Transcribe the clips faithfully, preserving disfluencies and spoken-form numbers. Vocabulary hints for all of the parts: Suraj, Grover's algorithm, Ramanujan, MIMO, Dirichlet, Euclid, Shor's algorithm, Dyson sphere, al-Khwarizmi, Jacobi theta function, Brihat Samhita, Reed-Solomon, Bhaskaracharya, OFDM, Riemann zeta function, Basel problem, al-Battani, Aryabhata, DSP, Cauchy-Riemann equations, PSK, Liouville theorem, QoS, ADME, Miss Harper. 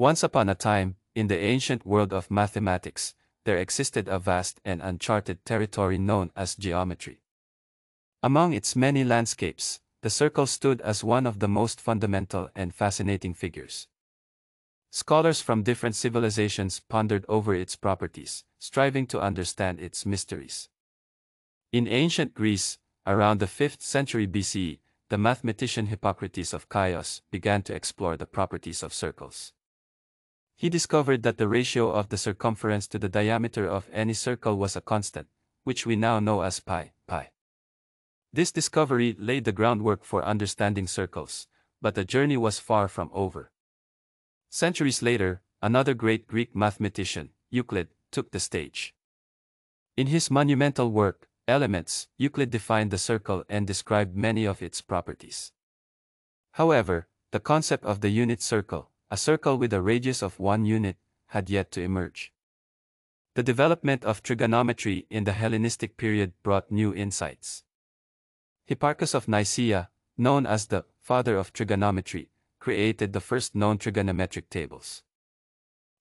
Once upon a time, in the ancient world of mathematics, there existed a vast and uncharted territory known as geometry. Among its many landscapes, the circle stood as one of the most fundamental and fascinating figures. Scholars from different civilizations pondered over its properties, striving to understand its mysteries. In ancient Greece, around the fifth century B C E, the mathematician Hippocrates of Chios began to explore the properties of circles. He discovered that the ratio of the circumference to the diameter of any circle was a constant, which we now know as pi, pi. This discovery laid the groundwork for understanding circles, but the journey was far from over. Centuries later, another great Greek mathematician, Euclid, took the stage. In his monumental work, Elements, Euclid defined the circle and described many of its properties. However, the concept of the unit circle, a circle with a radius of one unit, had yet to emerge. The development of trigonometry in the Hellenistic period brought new insights. Hipparchus of Nicaea, known as the father of trigonometry, created the first known trigonometric tables.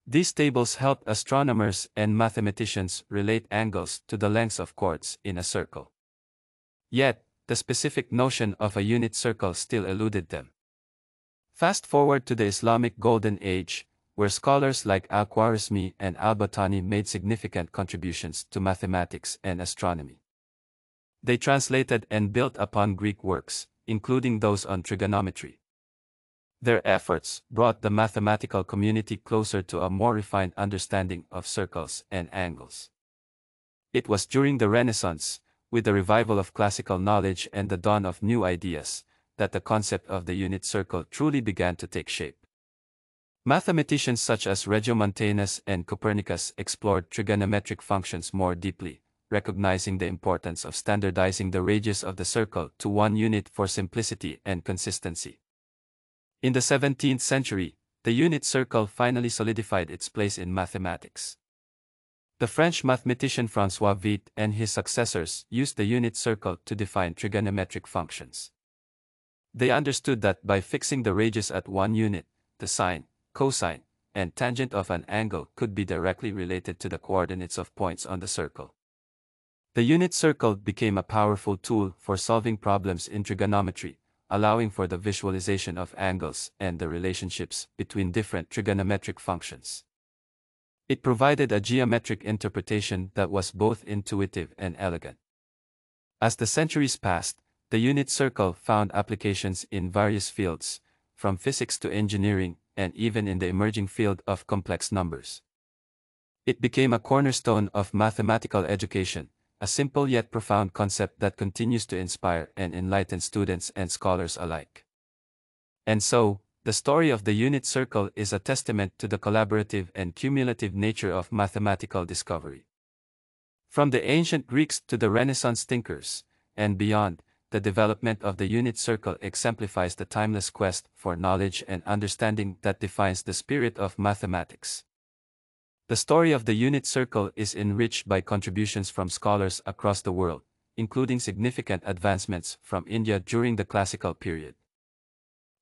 These tables helped astronomers and mathematicians relate angles to the lengths of chords in a circle. Yet, the specific notion of a unit circle still eluded them. Fast forward to the Islamic Golden Age, where scholars like al-Khwarizmi and al-Battani made significant contributions to mathematics and astronomy. They translated and built upon Greek works, including those on trigonometry. Their efforts brought the mathematical community closer to a more refined understanding of circles and angles. It was during the Renaissance, with the revival of classical knowledge and the dawn of new ideas, that the concept of the unit circle truly began to take shape. Mathematicians such as Regiomontanus and Copernicus explored trigonometric functions more deeply, recognizing the importance of standardizing the radius of the circle to one unit for simplicity and consistency. In the seventeenth century, the unit circle finally solidified its place in mathematics. The French mathematician François Viète and his successors used the unit circle to define trigonometric functions. They understood that by fixing the radius at one unit, the sine, cosine, and tangent of an angle could be directly related to the coordinates of points on the circle. The unit circle became a powerful tool for solving problems in trigonometry, allowing for the visualization of angles and the relationships between different trigonometric functions. It provided a geometric interpretation that was both intuitive and elegant. As the centuries passed, the unit circle found applications in various fields, from physics to engineering, and even in the emerging field of complex numbers. It became a cornerstone of mathematical education, a simple yet profound concept that continues to inspire and enlighten students and scholars alike. And so, the story of the unit circle is a testament to the collaborative and cumulative nature of mathematical discovery. From the ancient Greeks to the Renaissance thinkers, and beyond, the development of the unit circle exemplifies the timeless quest for knowledge and understanding that defines the spirit of mathematics. The story of the unit circle is enriched by contributions from scholars across the world, including significant advancements from India during the classical period.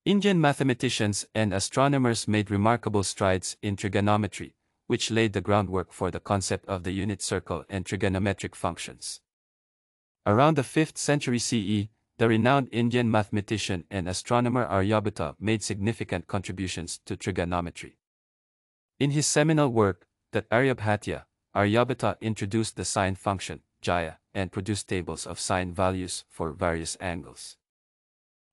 Indian mathematicians and astronomers made remarkable strides in trigonometry, which laid the groundwork for the concept of the unit circle and trigonometric functions. Around the fifth century C E, the renowned Indian mathematician and astronomer Aryabhata made significant contributions to trigonometry. In his seminal work, that Aryabhatiya, Aryabhata introduced the sine function, jaya, and produced tables of sine values for various angles.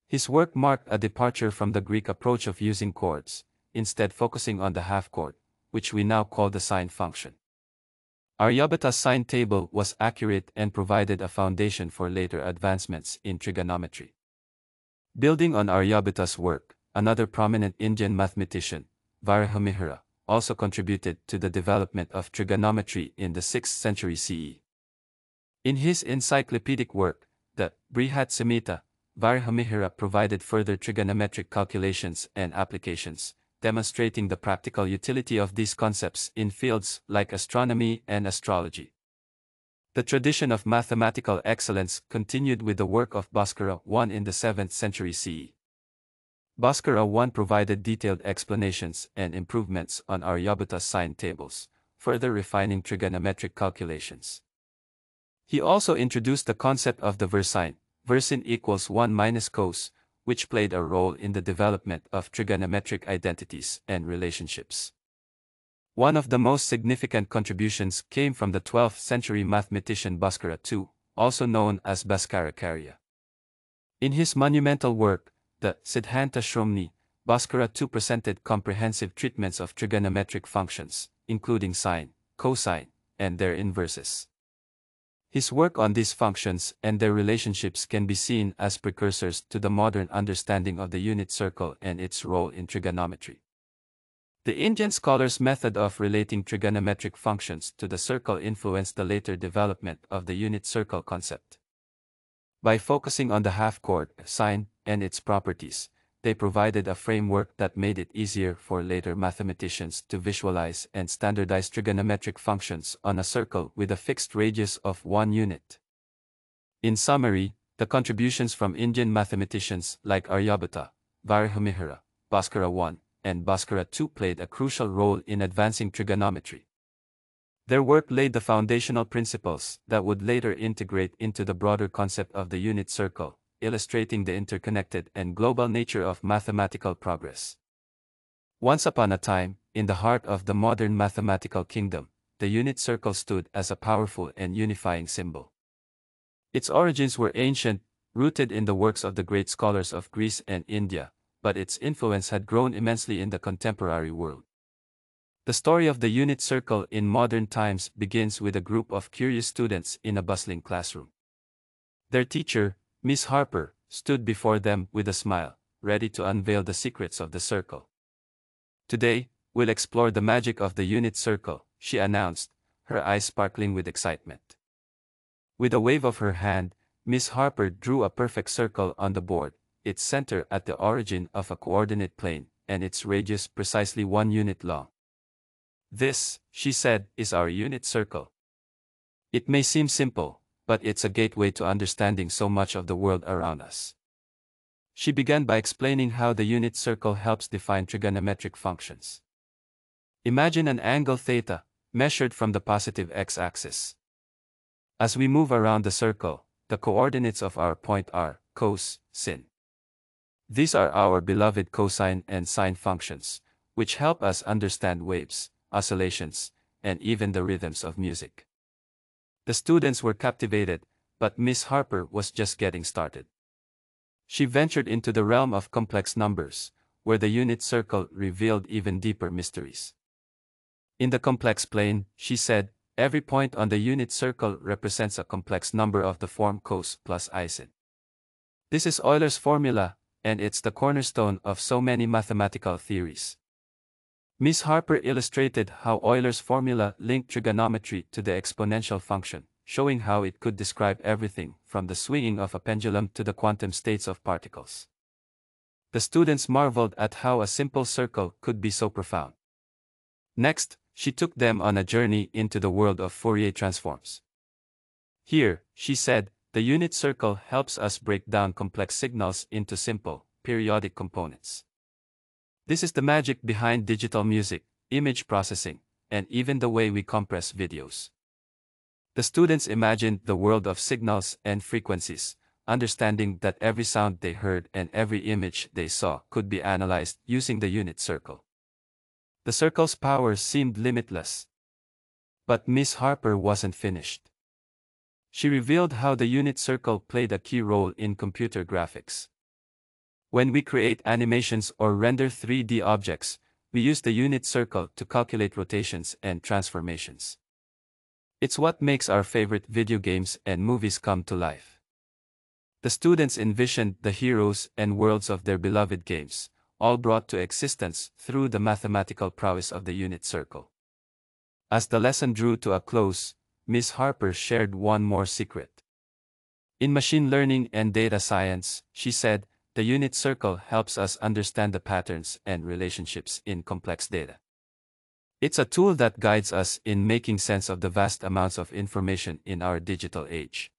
His work marked a departure from the Greek approach of using chords, instead focusing on the half chord, which we now call the sine function. Aryabhata's sine table was accurate and provided a foundation for later advancements in trigonometry. Building on Aryabhata's work, another prominent Indian mathematician, Varahamihira, also contributed to the development of trigonometry in the sixth century C E. In his encyclopedic work, the Brihat Samhita, Varahamihira provided further trigonometric calculations and applications, demonstrating the practical utility of these concepts in fields like astronomy and astrology. The tradition of mathematical excellence continued with the work of Bhaskara the First in the seventh century C E. Bhaskara the First provided detailed explanations and improvements on Aryabhata's sine tables, further refining trigonometric calculations. He also introduced the concept of the versine, versine equals one minus cos, which played a role in the development of trigonometric identities and relationships. One of the most significant contributions came from the twelfth century mathematician Bhaskara the Second, also known as Bhaskaracharya. In his monumental work, the Siddhanta Shiromani, Bhaskara the Second presented comprehensive treatments of trigonometric functions, including sine, cosine, and their inverses. His work on these functions and their relationships can be seen as precursors to the modern understanding of the unit circle and its role in trigonometry. The Indian scholar's method of relating trigonometric functions to the circle influenced the later development of the unit circle concept. By focusing on the half-chord, sine, and its properties, they provided a framework that made it easier for later mathematicians to visualize and standardize trigonometric functions on a circle with a fixed radius of one unit. In summary, the contributions from Indian mathematicians like Aryabhata, Varahamihira, Bhaskara the First, and Bhaskara the Second played a crucial role in advancing trigonometry. Their work laid the foundational principles that would later integrate into the broader concept of the unit circle, illustrating the interconnected and global nature of mathematical progress. Once upon a time, in the heart of the modern mathematical kingdom, the unit circle stood as a powerful and unifying symbol. Its origins were ancient, rooted in the works of the great scholars of Greece and India, but its influence had grown immensely in the contemporary world. The story of the unit circle in modern times begins with a group of curious students in a bustling classroom. Their teacher, Miss Harper, stood before them with a smile, ready to unveil the secrets of the circle. "Today, we'll explore the magic of the unit circle," she announced, her eyes sparkling with excitement. With a wave of her hand, Miss Harper drew a perfect circle on the board, its center at the origin of a coordinate plane, and its radius precisely one unit long. "This," she said, "is our unit circle. It may seem simple, but it's a gateway to understanding so much of the world around us." She began by explaining how the unit circle helps define trigonometric functions. "Imagine an angle theta, measured from the positive x-axis. As we move around the circle, the coordinates of our point are cos, sin. These are our beloved cosine and sine functions, which help us understand waves, oscillations, and even the rhythms of music." The students were captivated, but Miss Harper was just getting started. She ventured into the realm of complex numbers, where the unit circle revealed even deeper mysteries. "In the complex plane," she said, "every point on the unit circle represents a complex number of the form cos plus I sin. This is Euler's formula, and it's the cornerstone of so many mathematical theories." Miss Harper illustrated how Euler's formula linked trigonometry to the exponential function, showing how it could describe everything from the swinging of a pendulum to the quantum states of particles. The students marveled at how a simple circle could be so profound. Next, she took them on a journey into the world of Fourier transforms. "Here," she said, "the unit circle helps us break down complex signals into simple, periodic components. This is the magic behind digital music, image processing, and even the way we compress videos." The students imagined the world of signals and frequencies, understanding that every sound they heard and every image they saw could be analyzed using the unit circle. The circle's power seemed limitless. But Miss Harper wasn't finished. She revealed how the unit circle played a key role in computer graphics. "When we create animations or render three D objects, we use the unit circle to calculate rotations and transformations. It's what makes our favorite video games and movies come to life." The students envisioned the heroes and worlds of their beloved games, all brought to existence through the mathematical prowess of the unit circle. As the lesson drew to a close, Miss Harper shared one more secret. "In machine learning and data science," she said, "the unit circle helps us understand the patterns and relationships in complex data. It's a tool that guides us in making sense of the vast amounts of information in our digital age."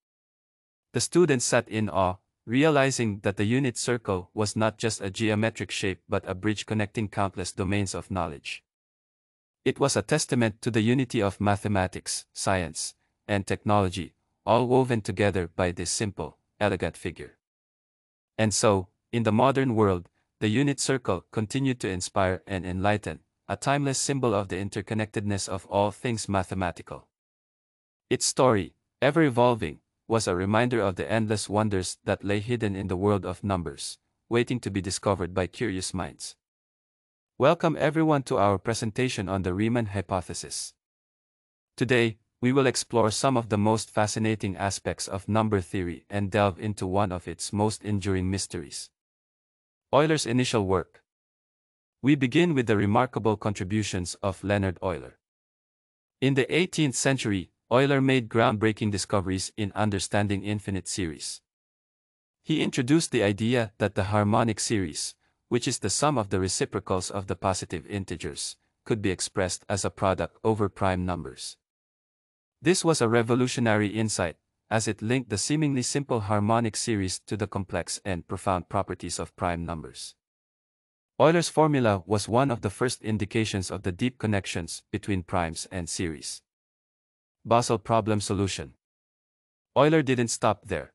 The students sat in awe, realizing that the unit circle was not just a geometric shape but a bridge connecting countless domains of knowledge. It was a testament to the unity of mathematics, science, and technology, all woven together by this simple, elegant figure. And so, in the modern world, the unit circle continued to inspire and enlighten, a timeless symbol of the interconnectedness of all things mathematical. Its story, ever evolving, was a reminder of the endless wonders that lay hidden in the world of numbers, waiting to be discovered by curious minds. Welcome everyone to our presentation on the Riemann hypothesis. Today, we will explore some of the most fascinating aspects of number theory and delve into one of its most enduring mysteries: Euler's initial work. We begin with the remarkable contributions of Leonhard Euler. In the eighteenth century, Euler made groundbreaking discoveries in understanding infinite series. He introduced the idea that the harmonic series, which is the sum of the reciprocals of the positive integers, could be expressed as a product over prime numbers. This was a revolutionary insight, as it linked the seemingly simple harmonic series to the complex and profound properties of prime numbers. Euler's formula was one of the first indications of the deep connections between primes and series. Basel problem solution. Euler didn't stop there.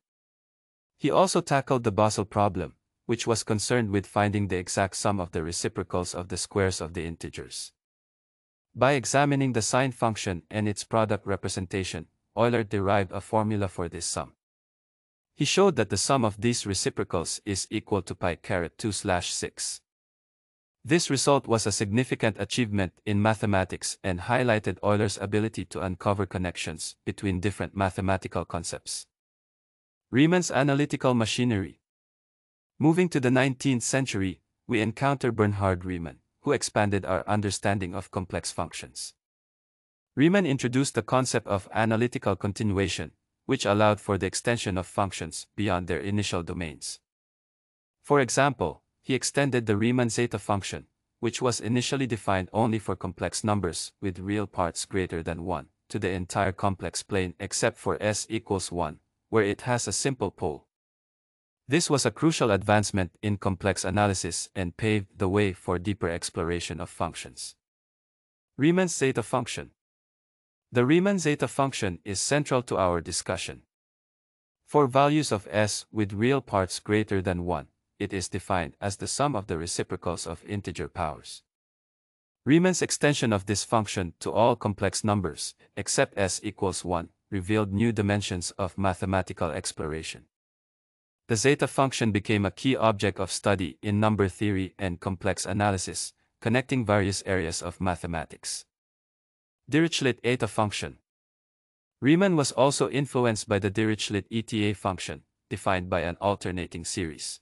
He also tackled the Basel problem, which was concerned with finding the exact sum of the reciprocals of the squares of the integers. By examining the sine function and its product representation, Euler derived a formula for this sum. He showed that the sum of these reciprocals is equal to pi caret two slash six. This result was a significant achievement in mathematics and highlighted Euler's ability to uncover connections between different mathematical concepts. Riemann's analytical machinery. Moving to the nineteenth century, we encounter Bernhard Riemann, who expanded our understanding of complex functions. Riemann introduced the concept of analytical continuation, which allowed for the extension of functions beyond their initial domains. For example, he extended the Riemann zeta function, which was initially defined only for complex numbers with real parts greater than one, to the entire complex plane except for S equals one, where it has a simple pole. This was a crucial advancement in complex analysis and paved the way for deeper exploration of functions. Riemann's zeta function. The Riemann zeta function is central to our discussion. For values of S with real parts greater than one, it is defined as the sum of the reciprocals of integer powers. Riemann's extension of this function to all complex numbers, except S equals one, revealed new dimensions of mathematical exploration. The zeta function became a key object of study in number theory and complex analysis, connecting various areas of mathematics. Dirichlet eta function. Riemann was also influenced by the Dirichlet eta function, defined by an alternating series.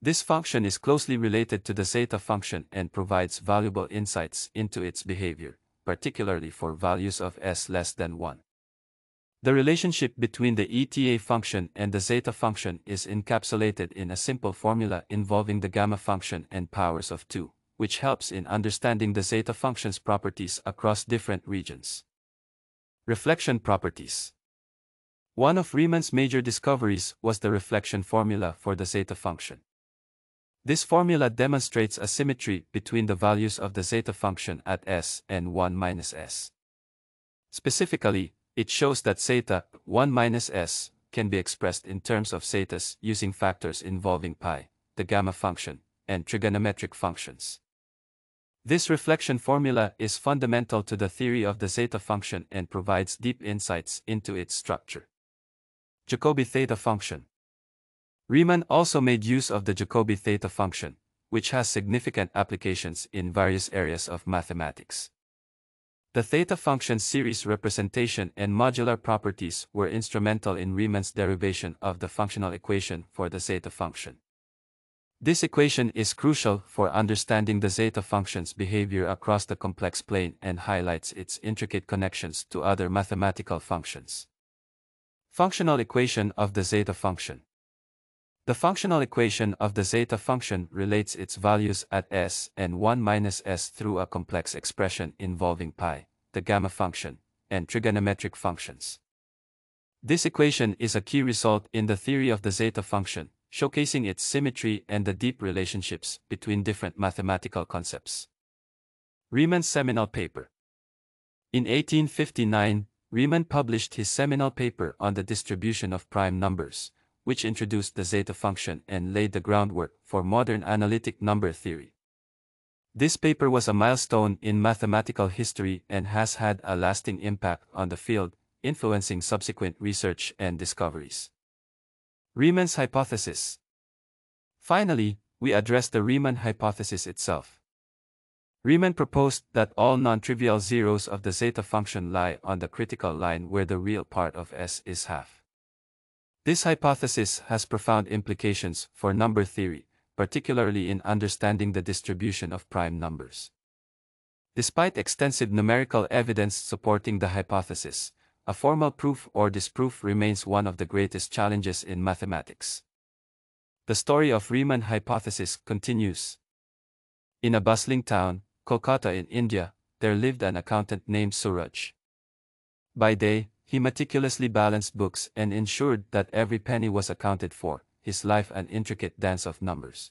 This function is closely related to the zeta function and provides valuable insights into its behavior, particularly for values of S less than one. The relationship between the eta function and the zeta function is encapsulated in a simple formula involving the gamma function and powers of two, which helps in understanding the zeta function's properties across different regions. Reflection properties. One of Riemann's major discoveries was the reflection formula for the zeta function. This formula demonstrates a symmetry between the values of the zeta function at S and one minus S. Specifically, it shows that zeta, one minus S, can be expressed in terms of zetas using factors involving pi, the gamma function, and trigonometric functions. This reflection formula is fundamental to the theory of the zeta function and provides deep insights into its structure. Jacobi theta function. Riemann also made use of the Jacobi theta function, which has significant applications in various areas of mathematics. The theta function's series representation and modular properties were instrumental in Riemann's derivation of the functional equation for the zeta function. This equation is crucial for understanding the zeta function's behavior across the complex plane and highlights its intricate connections to other mathematical functions. Functional equation of the zeta function. The functional equation of the zeta function relates its values at S and one minus S through a complex expression involving pi, the gamma function, and trigonometric functions. This equation is a key result in the theory of the zeta function, showcasing its symmetry and the deep relationships between different mathematical concepts. Riemann's seminal paper. In eighteen fifty-nine, Riemann published his seminal paper on the distribution of prime numbers, which introduced the zeta function and laid the groundwork for modern analytic number theory. This paper was a milestone in mathematical history and has had a lasting impact on the field, influencing subsequent research and discoveries. Riemann's hypothesis. Finally, we address the Riemann hypothesis itself. Riemann proposed that all non-trivial zeros of the zeta function lie on the critical line where the real part of S is half. This hypothesis has profound implications for number theory, particularly in understanding the distribution of prime numbers. Despite extensive numerical evidence supporting the hypothesis, a formal proof or disproof remains one of the greatest challenges in mathematics. The story of Riemann hypothesis continues. In a bustling town, Kolkata in India, there lived an accountant named Suraj. By day, he meticulously balanced books and ensured that every penny was accounted for, his life an intricate dance of numbers.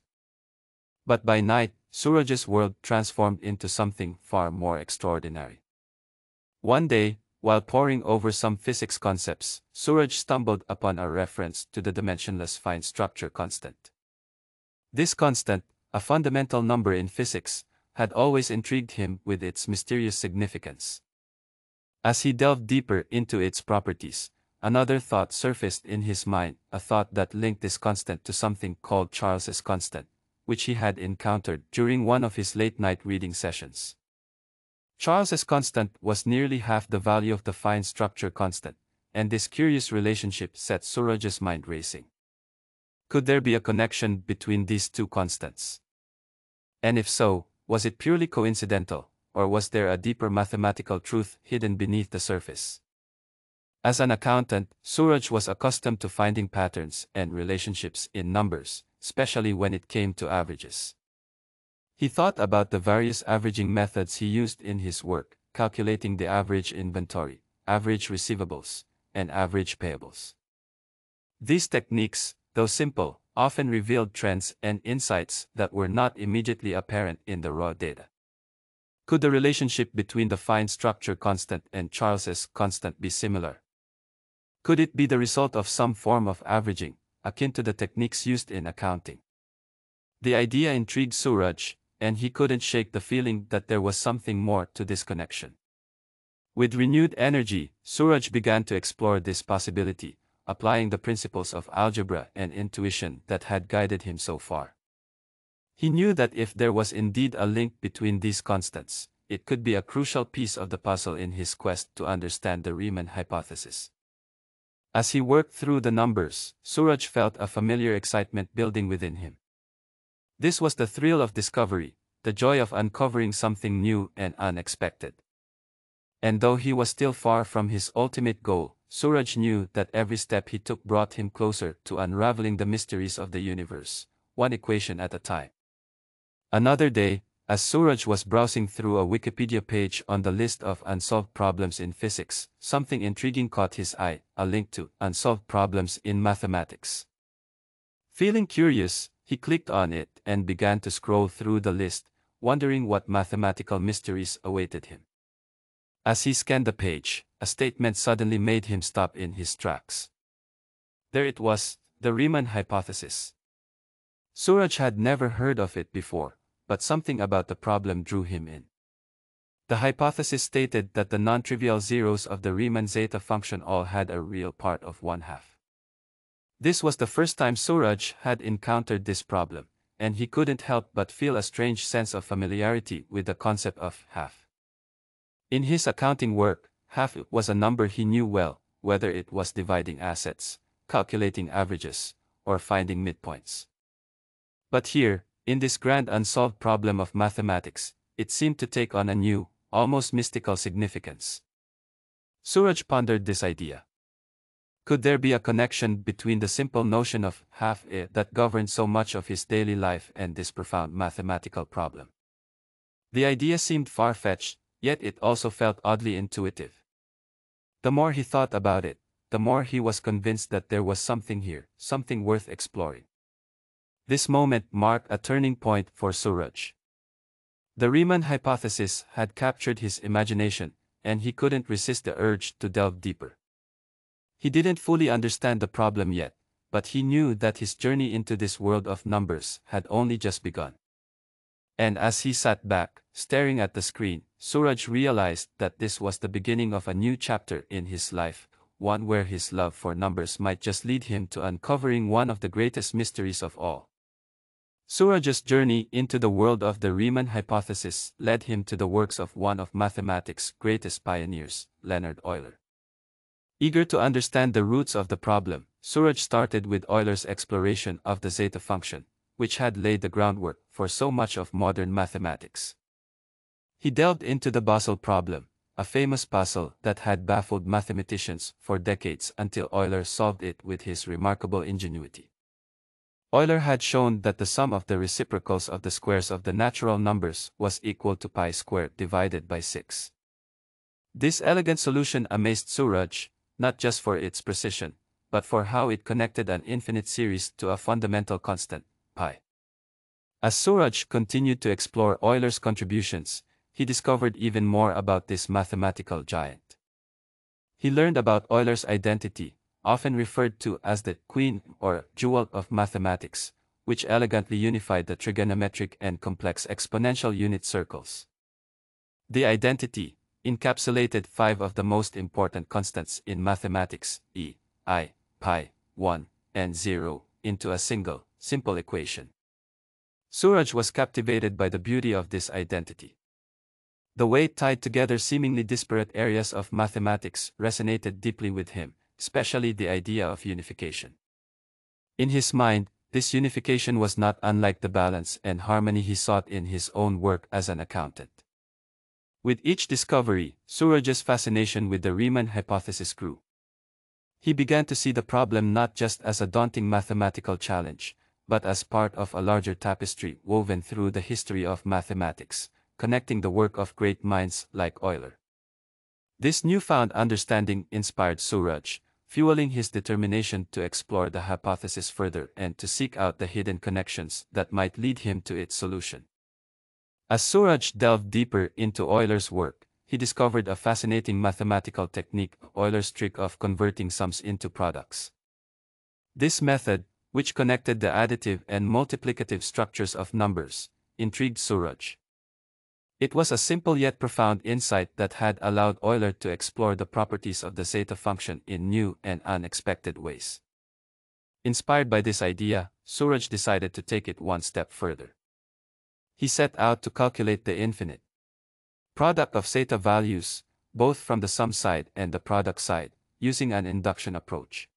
But by night, Suraj's world transformed into something far more extraordinary. One day, while poring over some physics concepts, Suraj stumbled upon a reference to the dimensionless fine structure constant. This constant, a fundamental number in physics, had always intrigued him with its mysterious significance. As he delved deeper into its properties, another thought surfaced in his mind, a thought that linked this constant to something called Charles's constant, which he had encountered during one of his late-night reading sessions. Charles's constant was nearly half the value of the fine structure constant, and this curious relationship set Suraj's mind racing. Could there be a connection between these two constants? And if so, was it purely coincidental, or was there a deeper mathematical truth hidden beneath the surface? As an accountant, Suraj was accustomed to finding patterns and relationships in numbers, especially when it came to averages. He thought about the various averaging methods he used in his work, calculating the average inventory, average receivables, and average payables. These techniques, though simple, often revealed trends and insights that were not immediately apparent in the raw data. Could the relationship between the fine structure constant and Charles's constant be similar? Could it be the result of some form of averaging, akin to the techniques used in accounting? The idea intrigued Suraj, and he couldn't shake the feeling that there was something more to this connection. With renewed energy, Suraj began to explore this possibility, applying the principles of algebra and intuition that had guided him so far. He knew that if there was indeed a link between these constants, it could be a crucial piece of the puzzle in his quest to understand the Riemann hypothesis. As he worked through the numbers, Suraj felt a familiar excitement building within him. This was the thrill of discovery, the joy of uncovering something new and unexpected. And though he was still far from his ultimate goal, Suraj knew that every step he took brought him closer to unraveling the mysteries of the universe, one equation at a time. Another day, as Suraj was browsing through a Wikipedia page on the list of unsolved problems in physics, something intriguing caught his eye, a link to unsolved problems in mathematics. Feeling curious, he clicked on it and began to scroll through the list, wondering what mathematical mysteries awaited him. As he scanned the page, a statement suddenly made him stop in his tracks. There it was, the Riemann hypothesis. Suraj had never heard of it before, but something about the problem drew him in. The hypothesis stated that the non-trivial zeros of the Riemann zeta function all had a real part of one half. This was the first time Suraj had encountered this problem, and he couldn't help but feel a strange sense of familiarity with the concept of half. In his accounting work, half was a number he knew well, whether it was dividing assets, calculating averages, or finding midpoints. But here, in this grand unsolved problem of mathematics, it seemed to take on a new, almost mystical significance. Suraj pondered this idea. Could there be a connection between the simple notion of half that governed so much of his daily life and this profound mathematical problem? The idea seemed far-fetched, yet it also felt oddly intuitive. The more he thought about it, the more he was convinced that there was something here, something worth exploring. This moment marked a turning point for Suraj. The Riemann hypothesis had captured his imagination, and he couldn't resist the urge to delve deeper. He didn't fully understand the problem yet, but he knew that his journey into this world of numbers had only just begun. And as he sat back, staring at the screen, Suraj realized that this was the beginning of a new chapter in his life, one where his love for numbers might just lead him to uncovering one of the greatest mysteries of all. Suraj's journey into the world of the Riemann hypothesis led him to the works of one of mathematics' greatest pioneers, Leonhard Euler. Eager to understand the roots of the problem, Suraj started with Euler's exploration of the zeta function, which had laid the groundwork for so much of modern mathematics. He delved into the Basel problem, a famous puzzle that had baffled mathematicians for decades until Euler solved it with his remarkable ingenuity. Euler had shown that the sum of the reciprocals of the squares of the natural numbers was equal to pi squared divided by six. This elegant solution amazed Suraj, not just for its precision, but for how it connected an infinite series to a fundamental constant, pi. As Suraj continued to explore Euler's contributions, he discovered even more about this mathematical giant. He learned about Euler's identity, often referred to as the queen or jewel of mathematics, which elegantly unified the trigonometric and complex exponential unit circles. The identity encapsulated five of the most important constants in mathematics, e, I, pi, one, and zero, into a single, simple equation. Suraj was captivated by the beauty of this identity. The way it tied together seemingly disparate areas of mathematics resonated deeply with him, especially the idea of unification. In his mind, this unification was not unlike the balance and harmony he sought in his own work as an accountant. With each discovery, Suraj's fascination with the Riemann hypothesis grew. He began to see the problem not just as a daunting mathematical challenge, but as part of a larger tapestry woven through the history of mathematics, connecting the work of great minds like Euler. This newfound understanding inspired Suraj, fueling his determination to explore the hypothesis further and to seek out the hidden connections that might lead him to its solution. As Suraj delved deeper into Euler's work, he discovered a fascinating mathematical technique, Euler's trick of converting sums into products. This method, which connected the additive and multiplicative structures of numbers, intrigued Suraj. It was a simple yet profound insight that had allowed Euler to explore the properties of the zeta function in new and unexpected ways. Inspired by this idea, Suraj decided to take it one step further. He set out to calculate the infinite product of zeta values, both from the sum side and the product side, using an induction approach.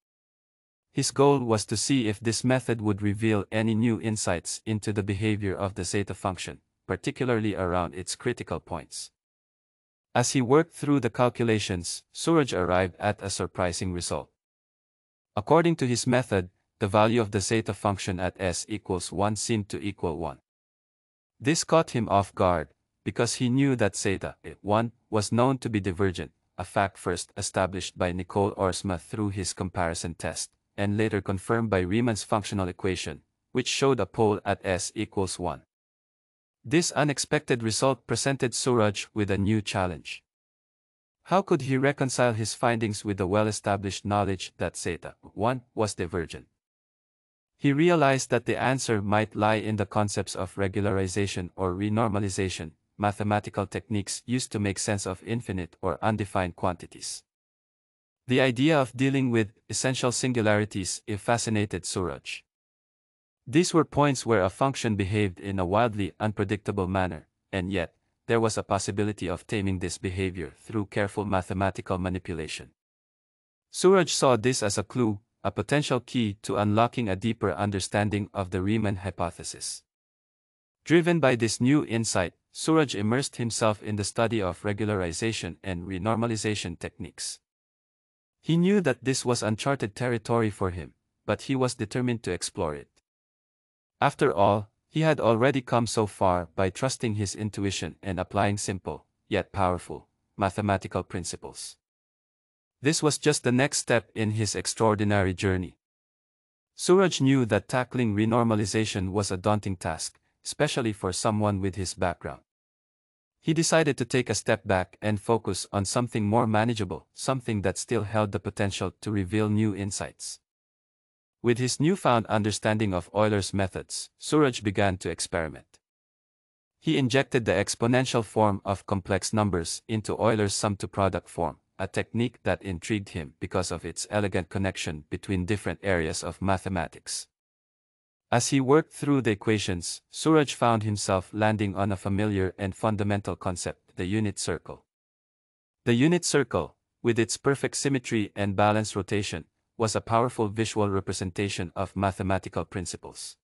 His goal was to see if this method would reveal any new insights into the behavior of the zeta function, particularly around its critical points. As he worked through the calculations, Suraj arrived at a surprising result. According to his method, the value of the zeta function at s equals one seemed to equal one. This caught him off guard, because he knew that zeta one was known to be divergent, a fact first established by Nicole Orsma through his comparison test, and later confirmed by Riemann's functional equation, which showed a pole at s equals one. This unexpected result presented Suraj with a new challenge. How could he reconcile his findings with the well-established knowledge that zeta one was divergent? He realized that the answer might lie in the concepts of regularization or renormalization, mathematical techniques used to make sense of infinite or undefined quantities. The idea of dealing with essential singularities fascinated Suraj. These were points where a function behaved in a wildly unpredictable manner, and yet, there was a possibility of taming this behavior through careful mathematical manipulation. Suraj saw this as a clue, a potential key to unlocking a deeper understanding of the Riemann hypothesis. Driven by this new insight, Suraj immersed himself in the study of regularization and renormalization techniques. He knew that this was uncharted territory for him, but he was determined to explore it. After all, he had already come so far by trusting his intuition and applying simple, yet powerful, mathematical principles. This was just the next step in his extraordinary journey. Suraj knew that tackling renormalization was a daunting task, especially for someone with his background. He decided to take a step back and focus on something more manageable, something that still held the potential to reveal new insights. With his newfound understanding of Euler's methods, Suraj began to experiment. He injected the exponential form of complex numbers into Euler's sum-to-product form, a technique that intrigued him because of its elegant connection between different areas of mathematics. As he worked through the equations, Suraj found himself landing on a familiar and fundamental concept, the unit circle. The unit circle, with its perfect symmetry and balanced rotation, was a powerful visual representation of mathematical principles.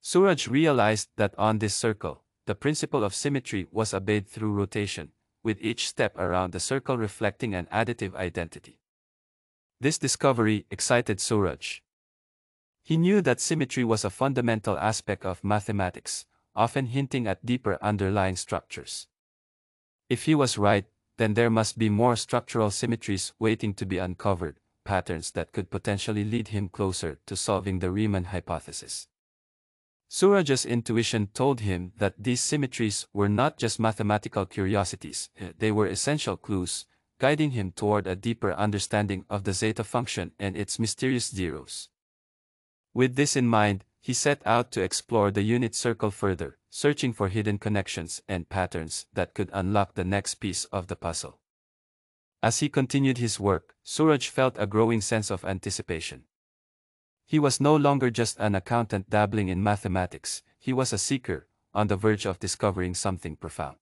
Suraj realized that on this circle, the principle of symmetry was obeyed through rotation, with each step around the circle reflecting an additive identity. This discovery excited Suraj. He knew that symmetry was a fundamental aspect of mathematics, often hinting at deeper underlying structures. If he was right, then there must be more structural symmetries waiting to be uncovered, patterns that could potentially lead him closer to solving the Riemann hypothesis. Suraj's intuition told him that these symmetries were not just mathematical curiosities, they were essential clues, guiding him toward a deeper understanding of the zeta function and its mysterious zeros. With this in mind, he set out to explore the unit circle further, searching for hidden connections and patterns that could unlock the next piece of the puzzle. As he continued his work, Suraj felt a growing sense of anticipation. He was no longer just an accountant dabbling in mathematics, he was a seeker, on the verge of discovering something profound.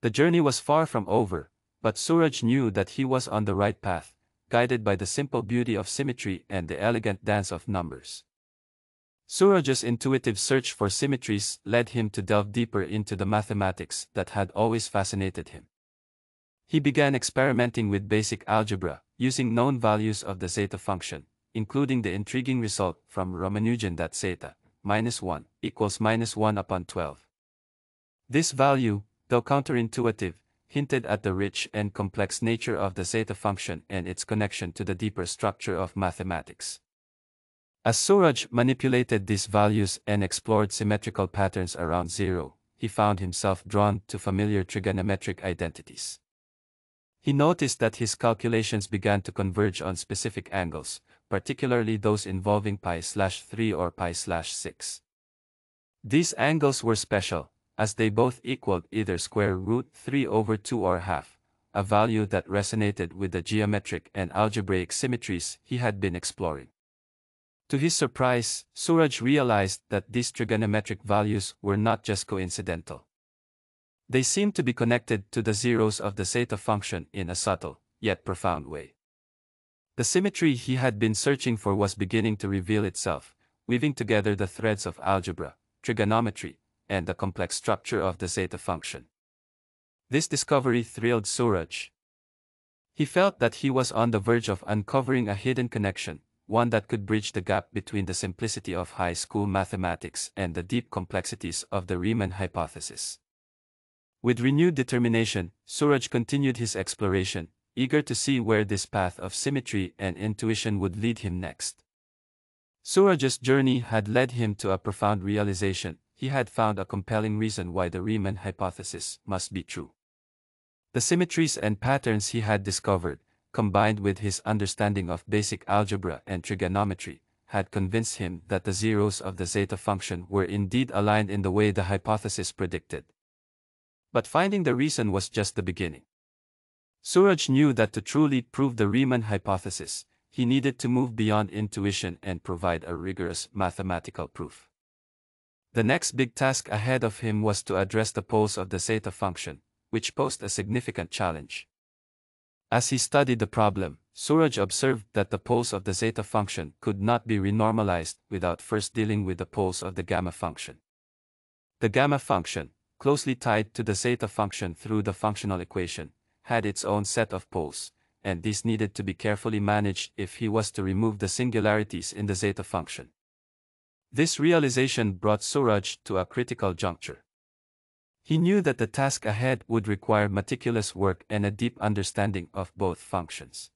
The journey was far from over, but Suraj knew that he was on the right path, guided by the simple beauty of symmetry and the elegant dance of numbers. Suraj's intuitive search for symmetries led him to delve deeper into the mathematics that had always fascinated him. He began experimenting with basic algebra, using known values of the zeta function, including the intriguing result from Ramanujan that zeta minus one equals minus one upon twelve. This value, though counterintuitive, hinted at the rich and complex nature of the zeta function and its connection to the deeper structure of mathematics. As Suraj manipulated these values and explored symmetrical patterns around zero, he found himself drawn to familiar trigonometric identities. He noticed that his calculations began to converge on specific angles, particularly those involving pi slash three or pi slash six. These angles were special, as they both equaled either square root three over two or half, a value that resonated with the geometric and algebraic symmetries he had been exploring. To his surprise, Suraj realized that these trigonometric values were not just coincidental. They seemed to be connected to the zeros of the zeta function in a subtle, yet profound way. The symmetry he had been searching for was beginning to reveal itself, weaving together the threads of algebra, trigonometry, and the complex structure of the zeta function. This discovery thrilled Suraj. He felt that he was on the verge of uncovering a hidden connection, one that could bridge the gap between the simplicity of high school mathematics and the deep complexities of the Riemann hypothesis. With renewed determination, Suraj continued his exploration, eager to see where this path of symmetry and intuition would lead him next. Suraj's journey had led him to a profound realization. He had found a compelling reason why the Riemann hypothesis must be true. The symmetries and patterns he had discovered, combined with his understanding of basic algebra and trigonometry, had convinced him that the zeros of the zeta function were indeed aligned in the way the hypothesis predicted. But finding the reason was just the beginning. Suraj knew that to truly prove the Riemann hypothesis, he needed to move beyond intuition and provide a rigorous mathematical proof. The next big task ahead of him was to address the poles of the zeta function, which posed a significant challenge. As he studied the problem, Suraj observed that the poles of the zeta function could not be renormalized without first dealing with the poles of the gamma function. The gamma function, closely tied to the zeta function through the functional equation, had its own set of poles, and these needed to be carefully managed if he was to remove the singularities in the zeta function. This realization brought Suraj to a critical juncture. He knew that the task ahead would require meticulous work and a deep understanding of both functions.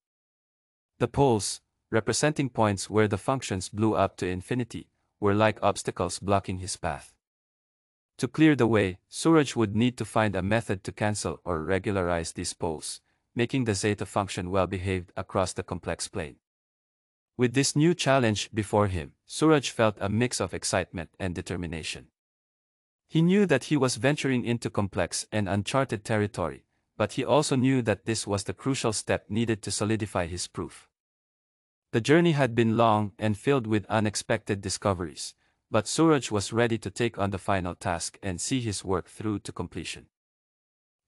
The poles, representing points where the functions blew up to infinity, were like obstacles blocking his path. To clear the way, Suraj would need to find a method to cancel or regularize these poles, making the zeta function well-behaved across the complex plane. With this new challenge before him, Suraj felt a mix of excitement and determination. He knew that he was venturing into complex and uncharted territory, but he also knew that this was the crucial step needed to solidify his proof. The journey had been long and filled with unexpected discoveries, but Suraj was ready to take on the final task and see his work through to completion.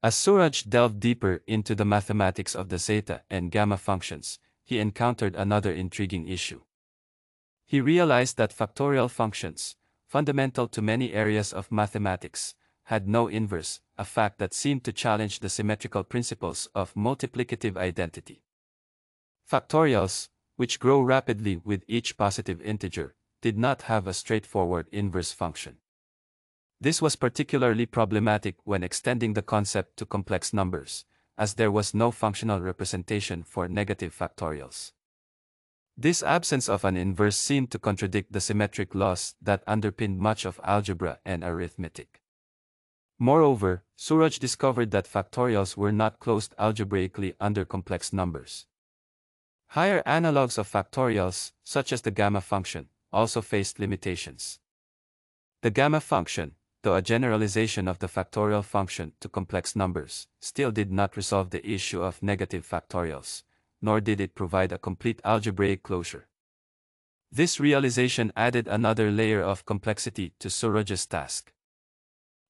As Suraj delved deeper into the mathematics of the zeta and gamma functions, he encountered another intriguing issue. He realized that factorial functions, fundamental to many areas of mathematics, had no inverse, a fact that seemed to challenge the symmetrical principles of multiplicative identity. Factorials, which grow rapidly with each positive integer, did not have a straightforward inverse function. This was particularly problematic when extending the concept to complex numbers, as there was no functional representation for negative factorials. This absence of an inverse seemed to contradict the symmetric laws that underpinned much of algebra and arithmetic. Moreover, Suraj discovered that factorials were not closed algebraically under complex numbers. Higher analogues of factorials, such as the gamma function, also faced limitations. The gamma function, though a generalization of the factorial function to complex numbers, still did not resolve the issue of negative factorials, nor did it provide a complete algebraic closure. This realization added another layer of complexity to Suraj's task.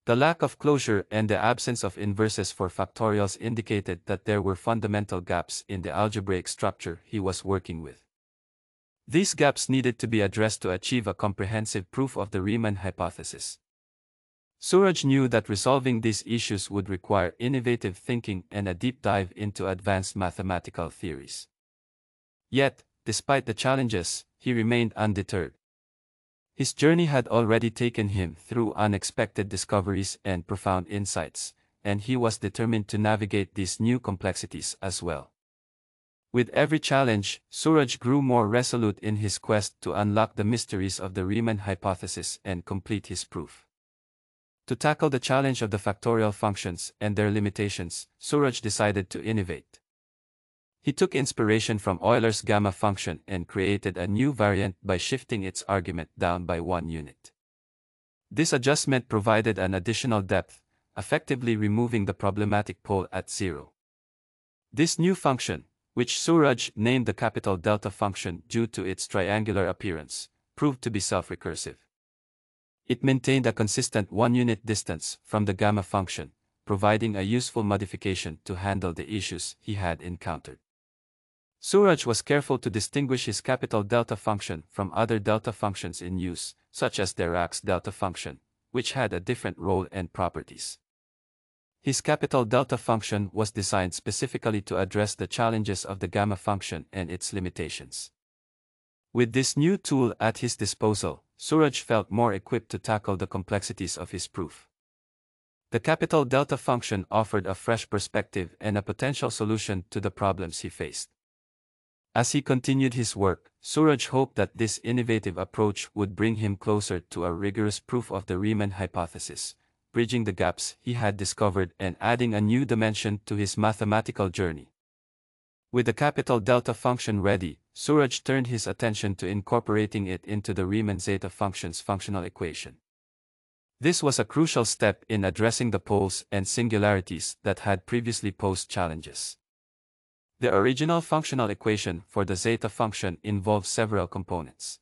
The lack of closure and the absence of inverses for factorials indicated that there were fundamental gaps in the algebraic structure he was working with. These gaps needed to be addressed to achieve a comprehensive proof of the Riemann hypothesis. Suraj knew that resolving these issues would require innovative thinking and a deep dive into advanced mathematical theories. Yet, despite the challenges, he remained undeterred. His journey had already taken him through unexpected discoveries and profound insights, and he was determined to navigate these new complexities as well. With every challenge, Suraj grew more resolute in his quest to unlock the mysteries of the Riemann hypothesis and complete his proof. To tackle the challenge of the factorial functions and their limitations, Suraj decided to innovate. He took inspiration from Euler's gamma function and created a new variant by shifting its argument down by one unit. This adjustment provided an additional depth, effectively removing the problematic pole at zero. This new function, which Suraj named the capital delta function due to its triangular appearance, proved to be self-recursive. It maintained a consistent one-unit distance from the gamma function, providing a useful modification to handle the issues he had encountered. Suraj was careful to distinguish his capital delta function from other delta functions in use, such as Dirac's delta function, which had a different role and properties. His capital delta function was designed specifically to address the challenges of the gamma function and its limitations. With this new tool at his disposal, Suraj felt more equipped to tackle the complexities of his proof. The capital delta function offered a fresh perspective and a potential solution to the problems he faced. As he continued his work, Suraj hoped that this innovative approach would bring him closer to a rigorous proof of the Riemann hypothesis, bridging the gaps he had discovered and adding a new dimension to his mathematical journey. With the capital delta function ready, Suraj turned his attention to incorporating it into the Riemann zeta function's functional equation. This was a crucial step in addressing the poles and singularities that had previously posed challenges. The original functional equation for the zeta function involved several components.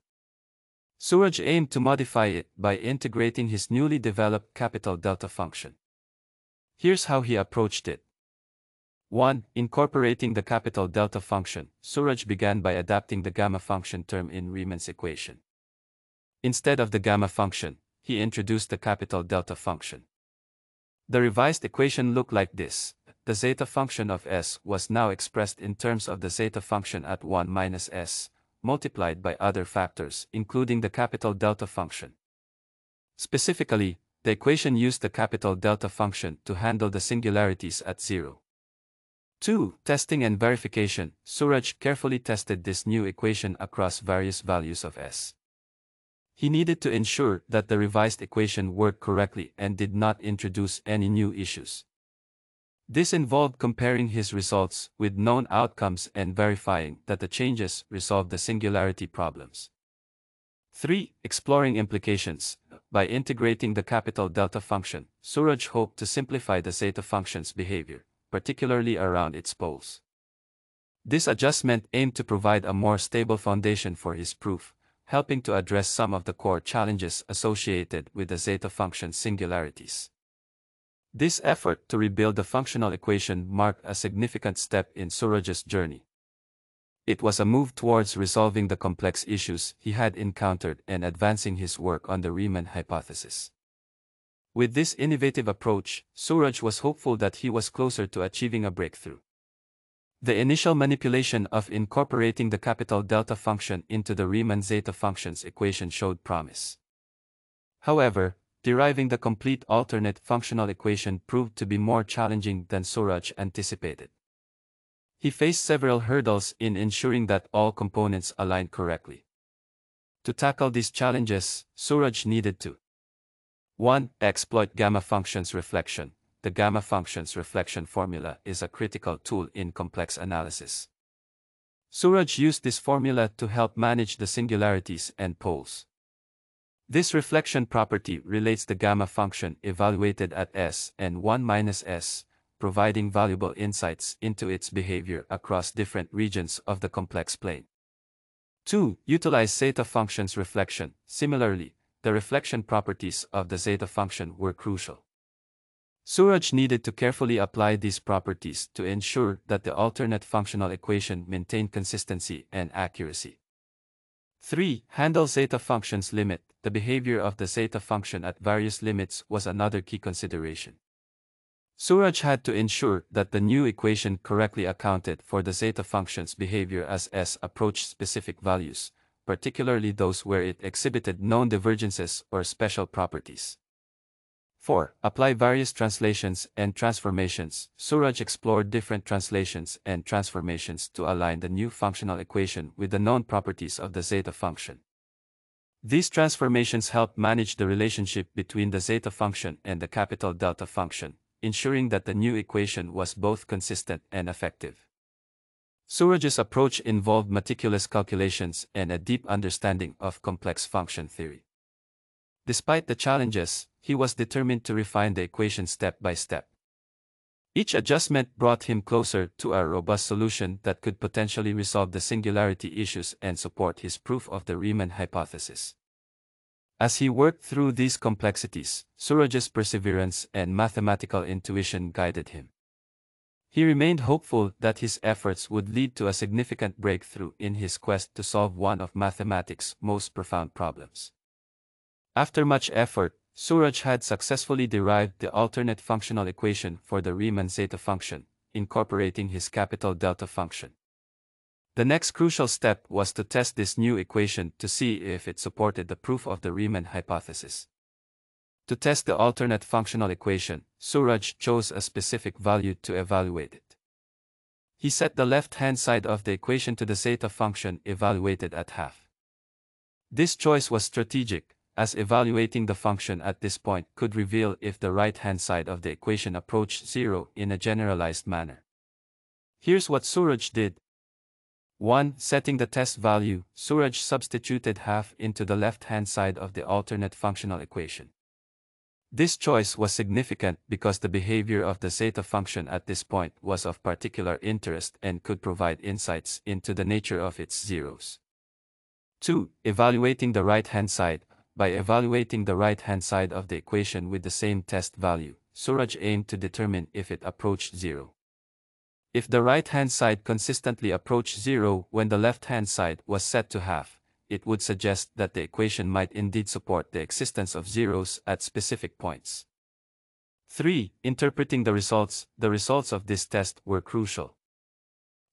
Suraj aimed to modify it by integrating his newly developed capital delta function. Here's how he approached it. one. Incorporating the capital delta function, Suraj began by adapting the gamma function term in Riemann's equation. Instead of the gamma function, he introduced the capital delta function. The revised equation looked like this. The zeta function of S was now expressed in terms of the zeta function at one minus S, multiplied by other factors, including the capital delta function. Specifically, The equation used the capital delta function to handle the singularities at zero. two. Testing and verification. Suraj carefully tested this new equation across various values of S. He needed to ensure that the revised equation worked correctly and did not introduce any new issues. This involved comparing his results with known outcomes and verifying that the changes resolved the singularity problems. three. Exploring implications. By integrating the capital delta function, Suraj hoped to simplify the zeta function's behavior, particularly around its poles. This adjustment aimed to provide a more stable foundation for his proof, helping to address some of the core challenges associated with the zeta function's singularities. This effort to rebuild the functional equation marked a significant step in Suraj's journey. It was a move towards resolving the complex issues he had encountered and advancing his work on the Riemann hypothesis. With this innovative approach, Suraj was hopeful that he was closer to achieving a breakthrough. The initial manipulation of incorporating the capital delta function into the Riemann zeta function's equation showed promise. However, deriving the complete alternate functional equation proved to be more challenging than Suraj anticipated. He faced several hurdles in ensuring that all components aligned correctly. To tackle these challenges, Suraj needed to one. Exploit gamma functions reflection. The gamma functions reflection formula is a critical tool in complex analysis. Suraj used this formula to help manage the singularities and poles. This reflection property relates the gamma function evaluated at S and one minus S, providing valuable insights into its behavior across different regions of the complex plane. two. Utilize zeta functions reflection. Similarly, the reflection properties of the zeta function were crucial. Suraj needed to carefully apply these properties to ensure that the alternate functional equation maintained consistency and accuracy. three. Handle zeta function's limit. The behavior of the zeta function at various limits was another key consideration. Suraj had to ensure that the new equation correctly accounted for the zeta function's behavior as S approached specific values, particularly those where it exhibited known divergences or special properties. four. Apply various translations and transformations. Suraj explored different translations and transformations to align the new functional equation with the known properties of the zeta function. These transformations help manage the relationship between the zeta function and the capital delta function, ensuring that the new equation was both consistent and effective. Suraj's approach involved meticulous calculations and a deep understanding of complex function theory. Despite the challenges, he was determined to refine the equation step by step. Each adjustment brought him closer to a robust solution that could potentially resolve the singularity issues and support his proof of the Riemann hypothesis. As he worked through these complexities, Suraj's perseverance and mathematical intuition guided him. He remained hopeful that his efforts would lead to a significant breakthrough in his quest to solve one of mathematics' most profound problems. After much effort, Suraj had successfully derived the alternate functional equation for the Riemann zeta function, incorporating his capital delta function. The next crucial step was to test this new equation to see if it supported the proof of the Riemann hypothesis. To test the alternate functional equation, Suraj chose a specific value to evaluate it. He set the left-hand side of the equation to the zeta function evaluated at half. This choice was strategic, as evaluating the function at this point could reveal if the right-hand side of the equation approached zero in a generalized manner. Here's what Suraj did. one. Setting the test value, Suraj substituted half into the left-hand side of the alternate functional equation. This choice was significant because the behavior of the zeta function at this point was of particular interest and could provide insights into the nature of its zeros. two. Evaluating the right-hand side. By evaluating the right-hand side of the equation with the same test value, Suraj aimed to determine if it approached zero. If the right-hand side consistently approached zero when the left-hand side was set to half, it would suggest that the equation might indeed support the existence of zeros at specific points. three. Interpreting the results. The results of this test were crucial.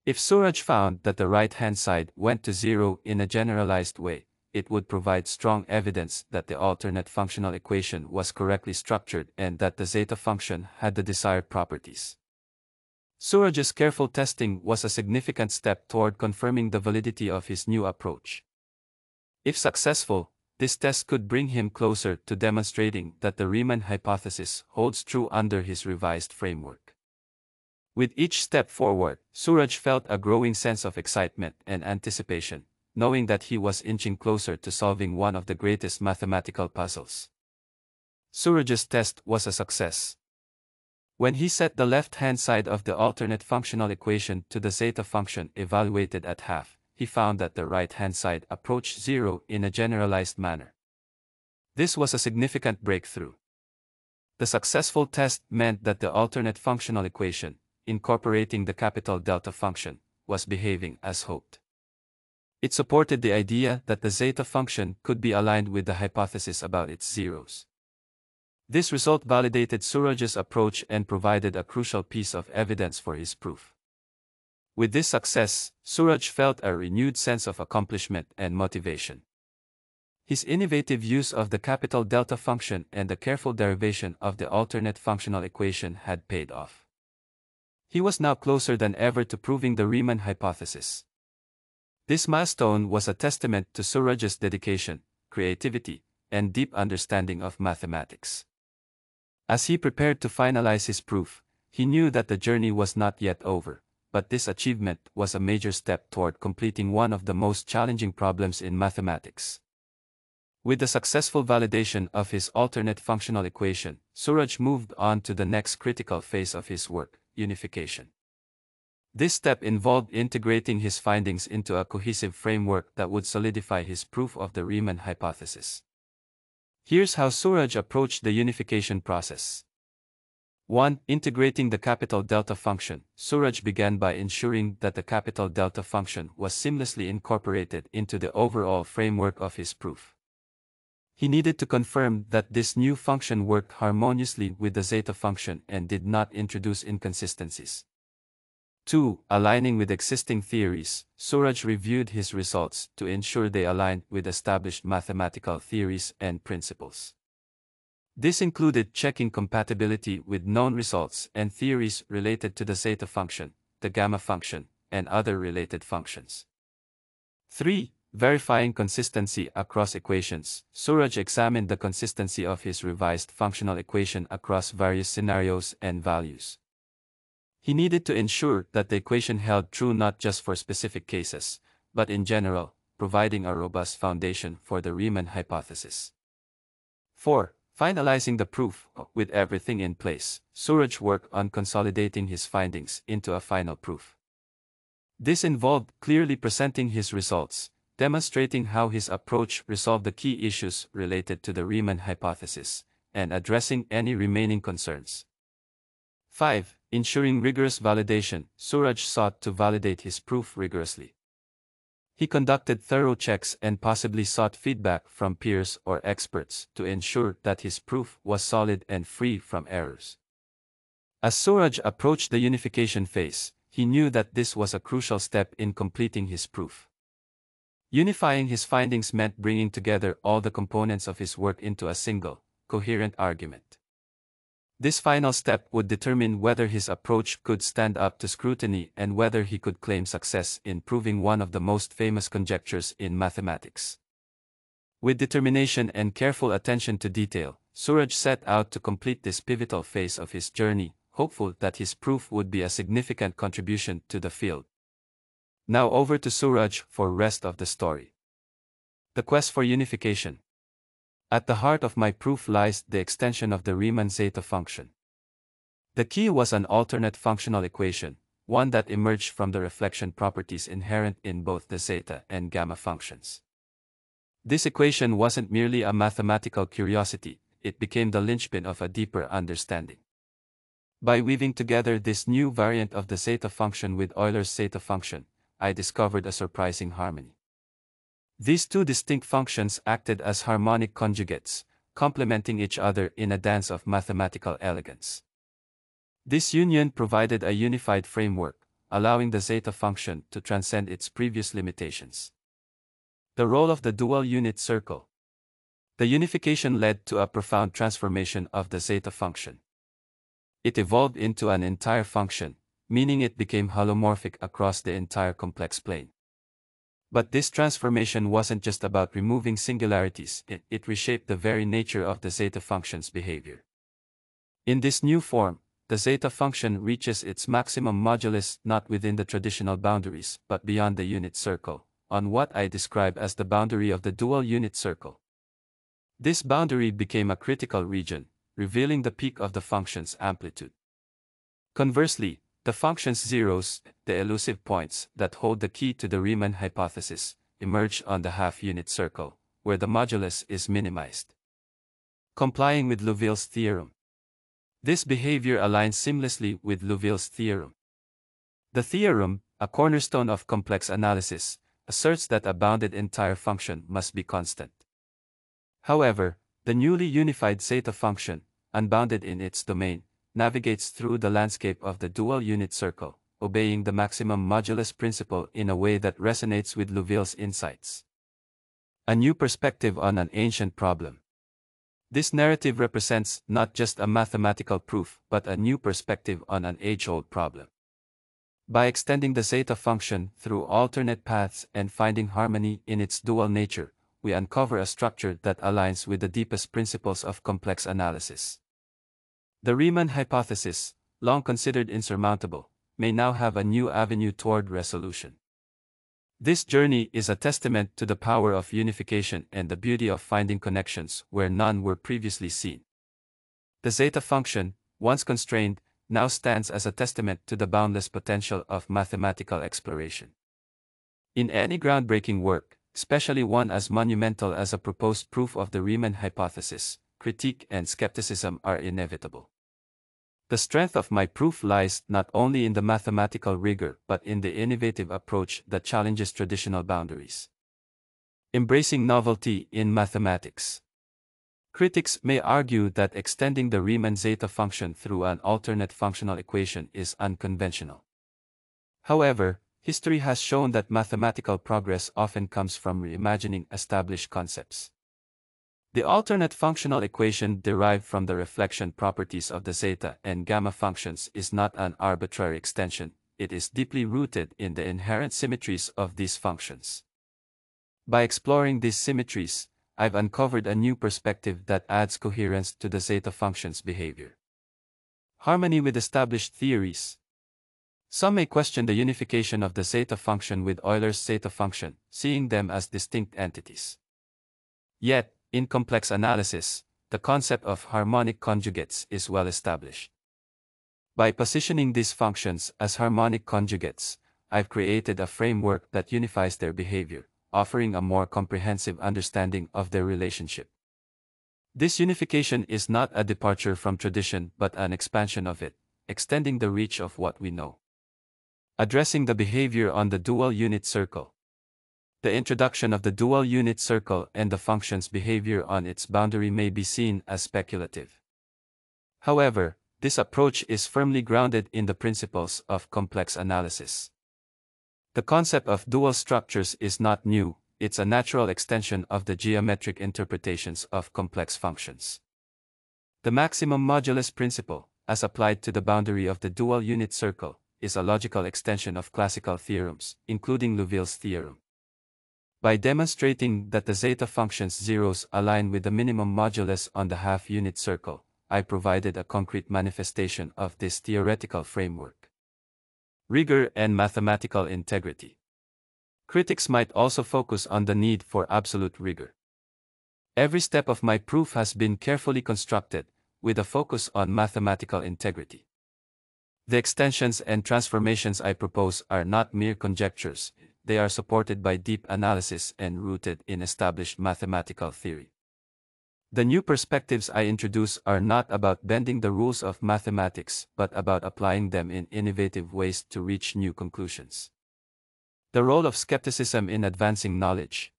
If Suraj found that the right-hand side went to zero in a generalized way, it would provide strong evidence that the alternate functional equation was correctly structured and that the zeta function had the desired properties. Suraj's careful testing was a significant step toward confirming the validity of his new approach. If successful, this test could bring him closer to demonstrating that the Riemann hypothesis holds true under his revised framework. With each step forward, Suraj felt a growing sense of excitement and anticipation, knowing that he was inching closer to solving one of the greatest mathematical puzzles. Suraj's test was a success. When he set the left-hand side of the alternate functional equation to the zeta function evaluated at half, he found that the right-hand side approached zero in a generalized manner. This was a significant breakthrough. The successful test meant that the alternate functional equation, incorporating the capital delta function, was behaving as hoped. It supported the idea that the zeta function could be aligned with the hypothesis about its zeros. This result validated Suraj's approach and provided a crucial piece of evidence for his proof. With this success, Suraj felt a renewed sense of accomplishment and motivation. His innovative use of the capital delta function and the careful derivation of the alternate functional equation had paid off. He was now closer than ever to proving the Riemann hypothesis. This milestone was a testament to Suraj's dedication, creativity, and deep understanding of mathematics. As he prepared to finalize his proof, he knew that the journey was not yet over, but this achievement was a major step toward completing one of the most challenging problems in mathematics. With the successful validation of his alternate functional equation, Suraj moved on to the next critical phase of his work: unification. This step involved integrating his findings into a cohesive framework that would solidify his proof of the Riemann hypothesis. Here's how Suraj approached the unification process. one. Integrating the capital delta function. Suraj began by ensuring that the capital delta function was seamlessly incorporated into the overall framework of his proof. He needed to confirm that this new function worked harmoniously with the zeta function and did not introduce inconsistencies. two. Aligning with existing theories. Suraj reviewed his results to ensure they aligned with established mathematical theories and principles. This included checking compatibility with known results and theories related to the zeta function, the gamma function, and other related functions. three. Verifying consistency across equations. Suraj examined the consistency of his revised functional equation across various scenarios and values. He needed to ensure that the equation held true not just for specific cases, but in general, providing a robust foundation for the Riemann hypothesis. four. Finalizing the proof. With everything in place, Suraj worked on consolidating his findings into a final proof. This involved clearly presenting his results, demonstrating how his approach resolved the key issues related to the Riemann hypothesis, and addressing any remaining concerns. five. Ensuring rigorous validation. Suraj sought to validate his proof rigorously. He conducted thorough checks and possibly sought feedback from peers or experts to ensure that his proof was solid and free from errors. As Suraj approached the unification phase, he knew that this was a crucial step in completing his proof. Unifying his findings meant bringing together all the components of his work into a single, coherent argument. This final step would determine whether his approach could stand up to scrutiny and whether he could claim success in proving one of the most famous conjectures in mathematics. With determination and careful attention to detail, Suraj set out to complete this pivotal phase of his journey, hopeful that his proof would be a significant contribution to the field. Now over to Suraj for the rest of the story. The quest for unification. At the heart of my proof lies the extension of the Riemann zeta function. The key was an alternate functional equation, one that emerged from the reflection properties inherent in both the zeta and gamma functions. This equation wasn't merely a mathematical curiosity, it became the linchpin of a deeper understanding. By weaving together this new variant of the zeta function with Euler's zeta function, I discovered a surprising harmony. These two distinct functions acted as harmonic conjugates, complementing each other in a dance of mathematical elegance. This union provided a unified framework, allowing the zeta function to transcend its previous limitations. The role of the dual unit circle. The unification led to a profound transformation of the zeta function. It evolved into an entire function, meaning it became holomorphic across the entire complex plane. But this transformation wasn't just about removing singularities, it, it reshaped the very nature of the zeta function's behavior. In this new form, the zeta function reaches its maximum modulus not within the traditional boundaries but beyond the unit circle, on what I describe as the boundary of the dual unit circle. This boundary became a critical region, revealing the peak of the function's amplitude. Conversely, the function's zeros, the elusive points that hold the key to the Riemann hypothesis, emerge on the half-unit circle, where the modulus is minimized. Complying with Liouville's theorem. This behavior aligns seamlessly with Liouville's theorem. The theorem, a cornerstone of complex analysis, asserts that a bounded entire function must be constant. However, the newly unified zeta function, unbounded in its domain, navigates through the landscape of the dual unit circle, obeying the maximum modulus principle in a way that resonates with Liouville's insights. A new perspective on an ancient problem. This narrative represents not just a mathematical proof but a new perspective on an age-old problem. By extending the zeta function through alternate paths and finding harmony in its dual nature, we uncover a structure that aligns with the deepest principles of complex analysis. The Riemann hypothesis, long considered insurmountable, may now have a new avenue toward resolution. This journey is a testament to the power of unification and the beauty of finding connections where none were previously seen. The zeta function, once constrained, now stands as a testament to the boundless potential of mathematical exploration. In any groundbreaking work, especially one as monumental as a proposed proof of the Riemann hypothesis, critique and skepticism are inevitable. The strength of my proof lies not only in the mathematical rigor but in the innovative approach that challenges traditional boundaries. Embracing novelty in mathematics. Critics may argue that extending the Riemann zeta function through an alternate functional equation is unconventional. However, history has shown that mathematical progress often comes from reimagining established concepts. The alternate functional equation derived from the reflection properties of the zeta and gamma functions is not an arbitrary extension, it is deeply rooted in the inherent symmetries of these functions. By exploring these symmetries, I've uncovered a new perspective that adds coherence to the zeta function's behavior. Harmony with established theories. Some may question the unification of the zeta function with Euler's zeta function, seeing them as distinct entities. Yet, in complex analysis, the concept of harmonic conjugates is well established. By positioning these functions as harmonic conjugates, I've created a framework that unifies their behavior, offering a more comprehensive understanding of their relationship. This unification is not a departure from tradition but an expansion of it, extending the reach of what we know. Addressing the behavior on the dual unit circle. The introduction of the dual unit circle and the function's behavior on its boundary may be seen as speculative. However, this approach is firmly grounded in the principles of complex analysis. The concept of dual structures is not new, it's a natural extension of the geometric interpretations of complex functions. The maximum modulus principle, as applied to the boundary of the dual unit circle, is a logical extension of classical theorems, including Liouville's theorem. By demonstrating that the zeta function's zeros align with the minimum modulus on the half-unit circle, I provided a concrete manifestation of this theoretical framework. Rigor and mathematical integrity. Critics might also focus on the need for absolute rigor. Every step of my proof has been carefully constructed, with a focus on mathematical integrity. The extensions and transformations I propose are not mere conjectures. They are supported by deep analysis and rooted in established mathematical theory. The new perspectives I introduce are not about bending the rules of mathematics but about applying them in innovative ways to reach new conclusions. The role of skepticism in advancing knowledge.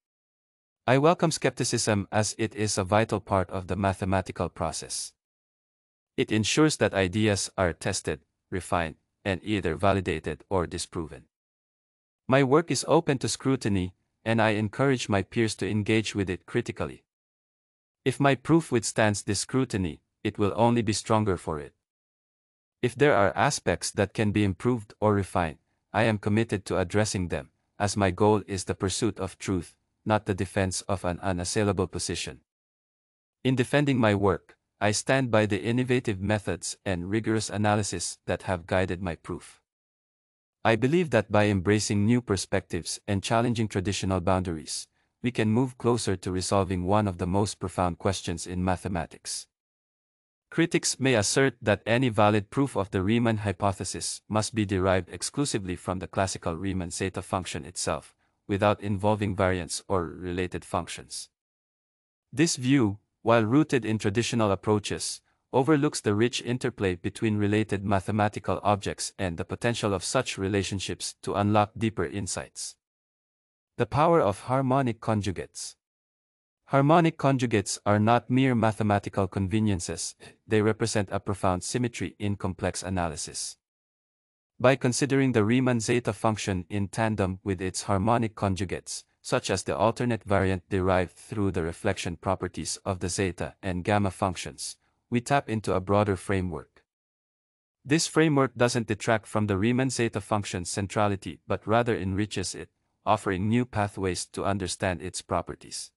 I welcome skepticism as it is a vital part of the mathematical process. It ensures that ideas are tested, refined, and either validated or disproven. My work is open to scrutiny, and I encourage my peers to engage with it critically. If my proof withstands this scrutiny, it will only be stronger for it. If there are aspects that can be improved or refined, I am committed to addressing them, as my goal is the pursuit of truth, not the defense of an unassailable position. In defending my work, I stand by the innovative methods and rigorous analysis that have guided my proof. I believe that by embracing new perspectives and challenging traditional boundaries, we can move closer to resolving one of the most profound questions in mathematics. Critics may assert that any valid proof of the Riemann hypothesis must be derived exclusively from the classical Riemann zeta function itself, without involving variants or related functions. This view, while rooted in traditional approaches, overlooks the rich interplay between related mathematical objects and the potential of such relationships to unlock deeper insights. The power of harmonic conjugates. Harmonic conjugates are not mere mathematical conveniences, they represent a profound symmetry in complex analysis. By considering the Riemann zeta function in tandem with its harmonic conjugates, such as the alternate variant derived through the reflection properties of the zeta and gamma functions, we tap into a broader framework. This framework doesn't detract from the Riemann zeta function's centrality but rather enriches it, offering new pathways to understand its properties.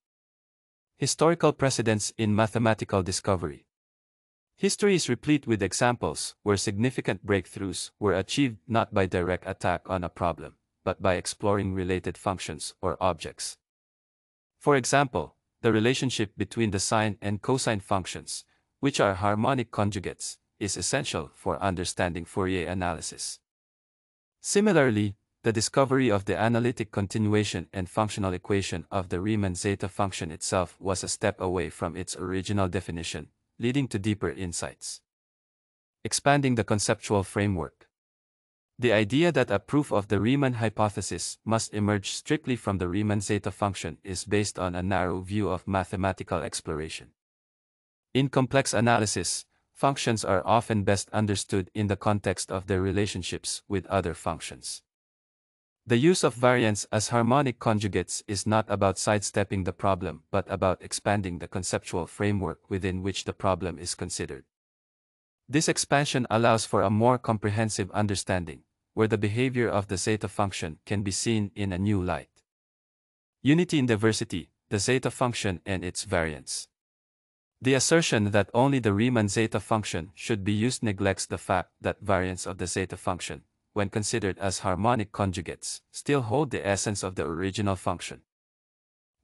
Historical precedents in mathematical discovery. History is replete with examples where significant breakthroughs were achieved not by direct attack on a problem, but by exploring related functions or objects. For example, the relationship between the sine and cosine functions, which are harmonic conjugates, is essential for understanding Fourier analysis. Similarly, the discovery of the analytic continuation and functional equation of the Riemann zeta function itself was a step away from its original definition, leading to deeper insights. Expanding the conceptual framework. The idea that a proof of the Riemann hypothesis must emerge strictly from the Riemann zeta function is based on a narrow view of mathematical exploration. In complex analysis, functions are often best understood in the context of their relationships with other functions. The use of variants as harmonic conjugates is not about sidestepping the problem but about expanding the conceptual framework within which the problem is considered. This expansion allows for a more comprehensive understanding, where the behavior of the zeta function can be seen in a new light. Unity in diversity, the zeta function and its variants. The assertion that only the Riemann zeta function should be used neglects the fact that variants of the zeta function, when considered as harmonic conjugates, still hold the essence of the original function.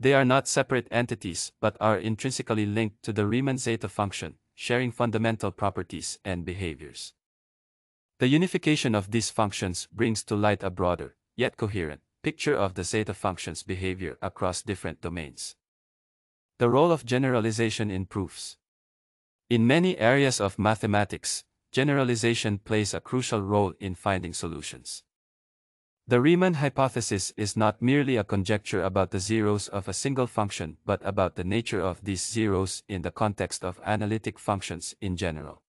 They are not separate entities but are intrinsically linked to the Riemann zeta function, sharing fundamental properties and behaviors. The unification of these functions brings to light a broader, yet coherent, picture of the zeta function's behavior across different domains. The role of generalization in proofs. In many areas of mathematics, generalization plays a crucial role in finding solutions. The Riemann hypothesis is not merely a conjecture about the zeros of a single function but about the nature of these zeros in the context of analytic functions in general.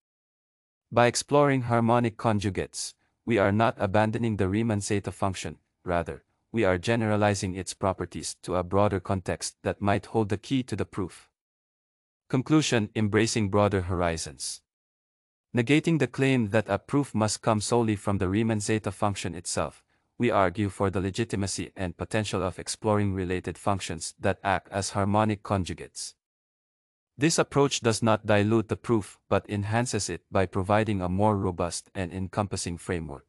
By exploring harmonic conjugates, we are not abandoning the Riemann zeta function, rather, we are generalizing its properties to a broader context that might hold the key to the proof. Conclusion: embracing broader horizons. Negating the claim that a proof must come solely from the Riemann zeta function itself, we argue for the legitimacy and potential of exploring related functions that act as harmonic conjugates. This approach does not dilute the proof but enhances it by providing a more robust and encompassing framework.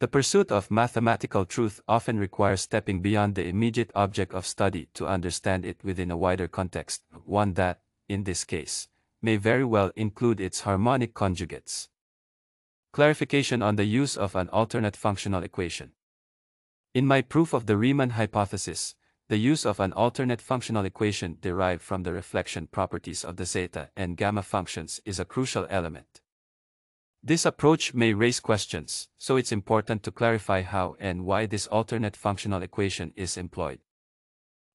The pursuit of mathematical truth often requires stepping beyond the immediate object of study to understand it within a wider context, one that, in this case, may very well include its harmonic conjugates. Clarification on the use of an alternate functional equation. In my proof of the Riemann hypothesis, the use of an alternate functional equation derived from the reflection properties of the zeta and gamma functions is a crucial element. This approach may raise questions, so it's important to clarify how and why this alternate functional equation is employed.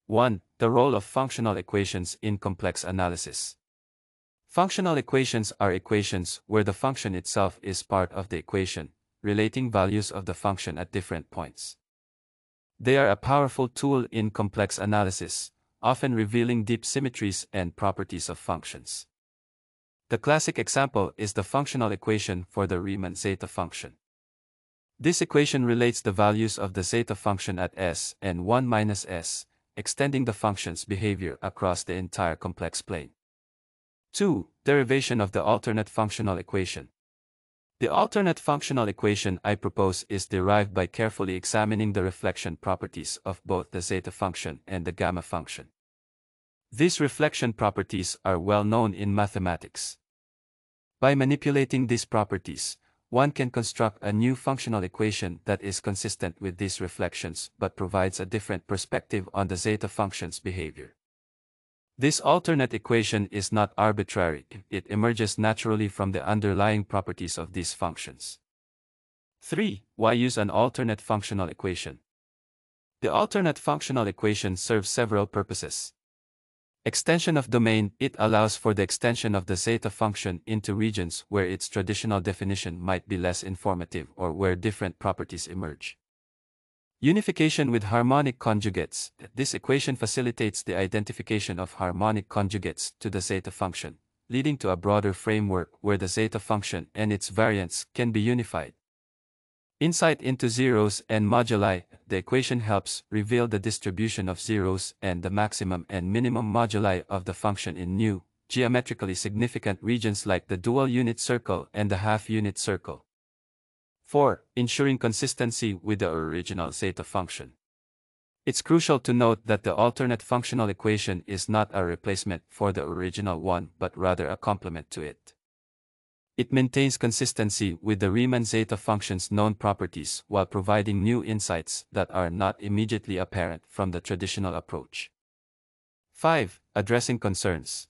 one. The role of functional equations in complex analysis. Functional equations are equations where the function itself is part of the equation, relating values of the function at different points. They are a powerful tool in complex analysis, often revealing deep symmetries and properties of functions. The classic example is the functional equation for the Riemann zeta function. This equation relates the values of the zeta function at S and one minus S, extending the function's behavior across the entire complex plane. two. Derivation of the alternate functional equation. The alternate functional equation I propose is derived by carefully examining the reflection properties of both the zeta function and the gamma function. These reflection properties are well known in mathematics. By manipulating these properties, one can construct a new functional equation that is consistent with these reflections but provides a different perspective on the zeta function's behavior. This alternate equation is not arbitrary, it emerges naturally from the underlying properties of these functions. three. Why use an alternate functional equation? The alternate functional equation serves several purposes. Extension of domain: it allows for the extension of the zeta function into regions where its traditional definition might be less informative or where different properties emerge. Unification with harmonic conjugates: this equation facilitates the identification of harmonic conjugates to the zeta function, leading to a broader framework where the zeta function and its variants can be unified. Insight into zeros and moduli: the equation helps reveal the distribution of zeros and the maximum and minimum moduli of the function in new, geometrically significant regions like the dual unit circle and the half unit circle. four. Ensuring consistency with the original zeta function. It's crucial to note that the alternate functional equation is not a replacement for the original one but rather a complement to it. It maintains consistency with the Riemann zeta function's known properties while providing new insights that are not immediately apparent from the traditional approach. five. Addressing concerns.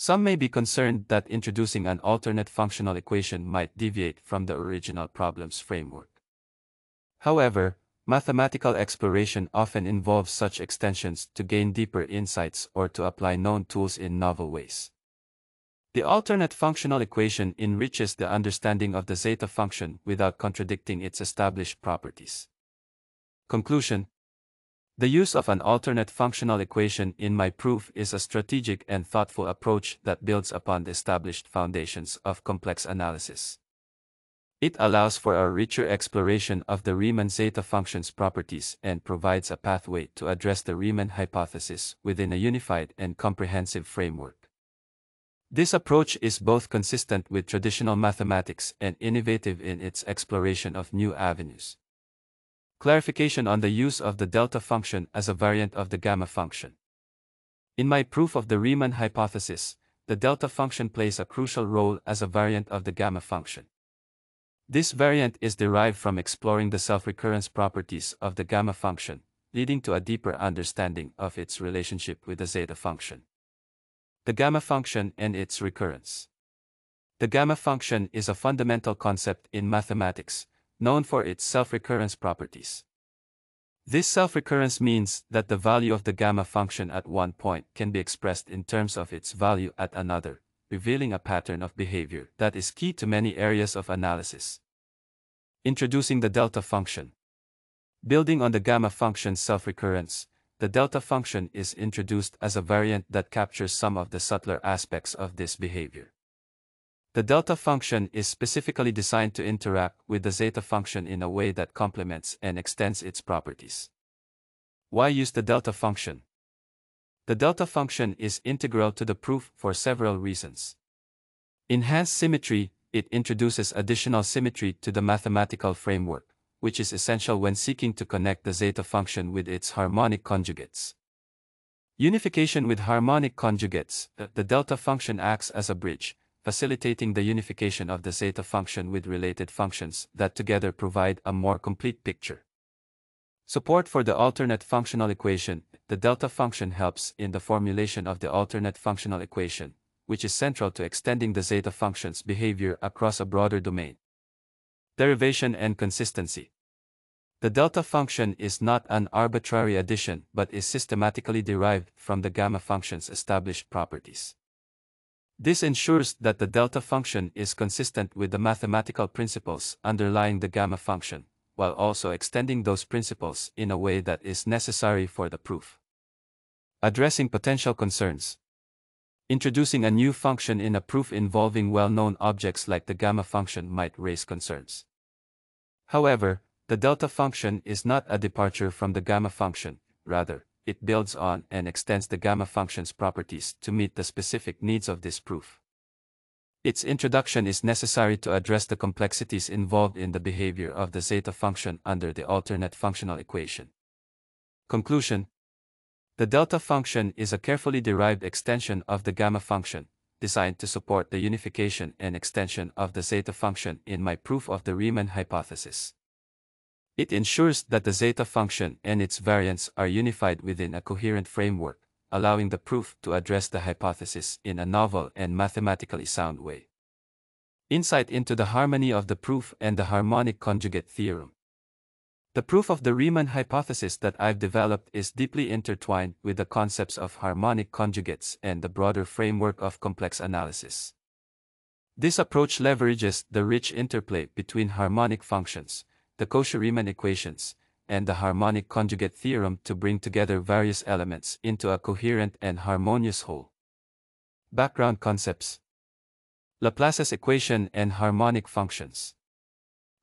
Some may be concerned that introducing an alternate functional equation might deviate from the original problem's framework. However, mathematical exploration often involves such extensions to gain deeper insights or to apply known tools in novel ways. The alternate functional equation enriches the understanding of the zeta function without contradicting its established properties. Conclusion. The use of an alternate functional equation in my proof is a strategic and thoughtful approach that builds upon the established foundations of complex analysis. It allows for a richer exploration of the Riemann zeta function's properties and provides a pathway to address the Riemann hypothesis within a unified and comprehensive framework. This approach is both consistent with traditional mathematics and innovative in its exploration of new avenues. Clarification on the use of the delta function as a variant of the gamma function. In my proof of the Riemann hypothesis, the delta function plays a crucial role as a variant of the gamma function. This variant is derived from exploring the self-recurrence properties of the gamma function, leading to a deeper understanding of its relationship with the zeta function. The gamma function and its recurrence. The gamma function is a fundamental concept in mathematics, known for its self-recurrence properties. This self-recurrence means that the value of the gamma function at one point can be expressed in terms of its value at another, revealing a pattern of behavior that is key to many areas of analysis. Introducing the delta function. Building on the gamma function's self-recurrence, the delta function is introduced as a variant that captures some of the subtler aspects of this behavior. The delta function is specifically designed to interact with the zeta function in a way that complements and extends its properties. Why use the delta function? The delta function is integral to the proof for several reasons. Enhanced symmetry: it introduces additional symmetry to the mathematical framework, which is essential when seeking to connect the zeta function with its harmonic conjugates. Unification with harmonic conjugates: the delta function acts as a bridge, facilitating the unification of the zeta function with related functions that together provide a more complete picture. Support for the alternate functional equation: the delta function helps in the formulation of the alternate functional equation, which is central to extending the zeta function's behavior across a broader domain. Derivation and consistency. The delta function is not an arbitrary addition but is systematically derived from the gamma function's established properties. This ensures that the delta function is consistent with the mathematical principles underlying the gamma function, while also extending those principles in a way that is necessary for the proof. Addressing potential concerns. Introducing a new function in a proof involving well-known objects like the gamma function might raise concerns. However, the delta function is not a departure from the gamma function, rather, it builds on and extends the gamma function's properties to meet the specific needs of this proof. Its introduction is necessary to address the complexities involved in the behavior of the zeta function under the alternate functional equation. Conclusion: the delta function is a carefully derived extension of the gamma function, designed to support the unification and extension of the zeta function in my proof of the Riemann hypothesis. It ensures that the zeta function and its variants are unified within a coherent framework, allowing the proof to address the hypothesis in a novel and mathematically sound way. Insight into the harmony of the proof and the harmonic conjugate theorem. The proof of the Riemann hypothesis that I've developed is deeply intertwined with the concepts of harmonic conjugates and the broader framework of complex analysis. This approach leverages the rich interplay between harmonic functions, the Cauchy-Riemann equations, and the harmonic conjugate theorem to bring together various elements into a coherent and harmonious whole. Background concepts: Laplace's equation and harmonic functions.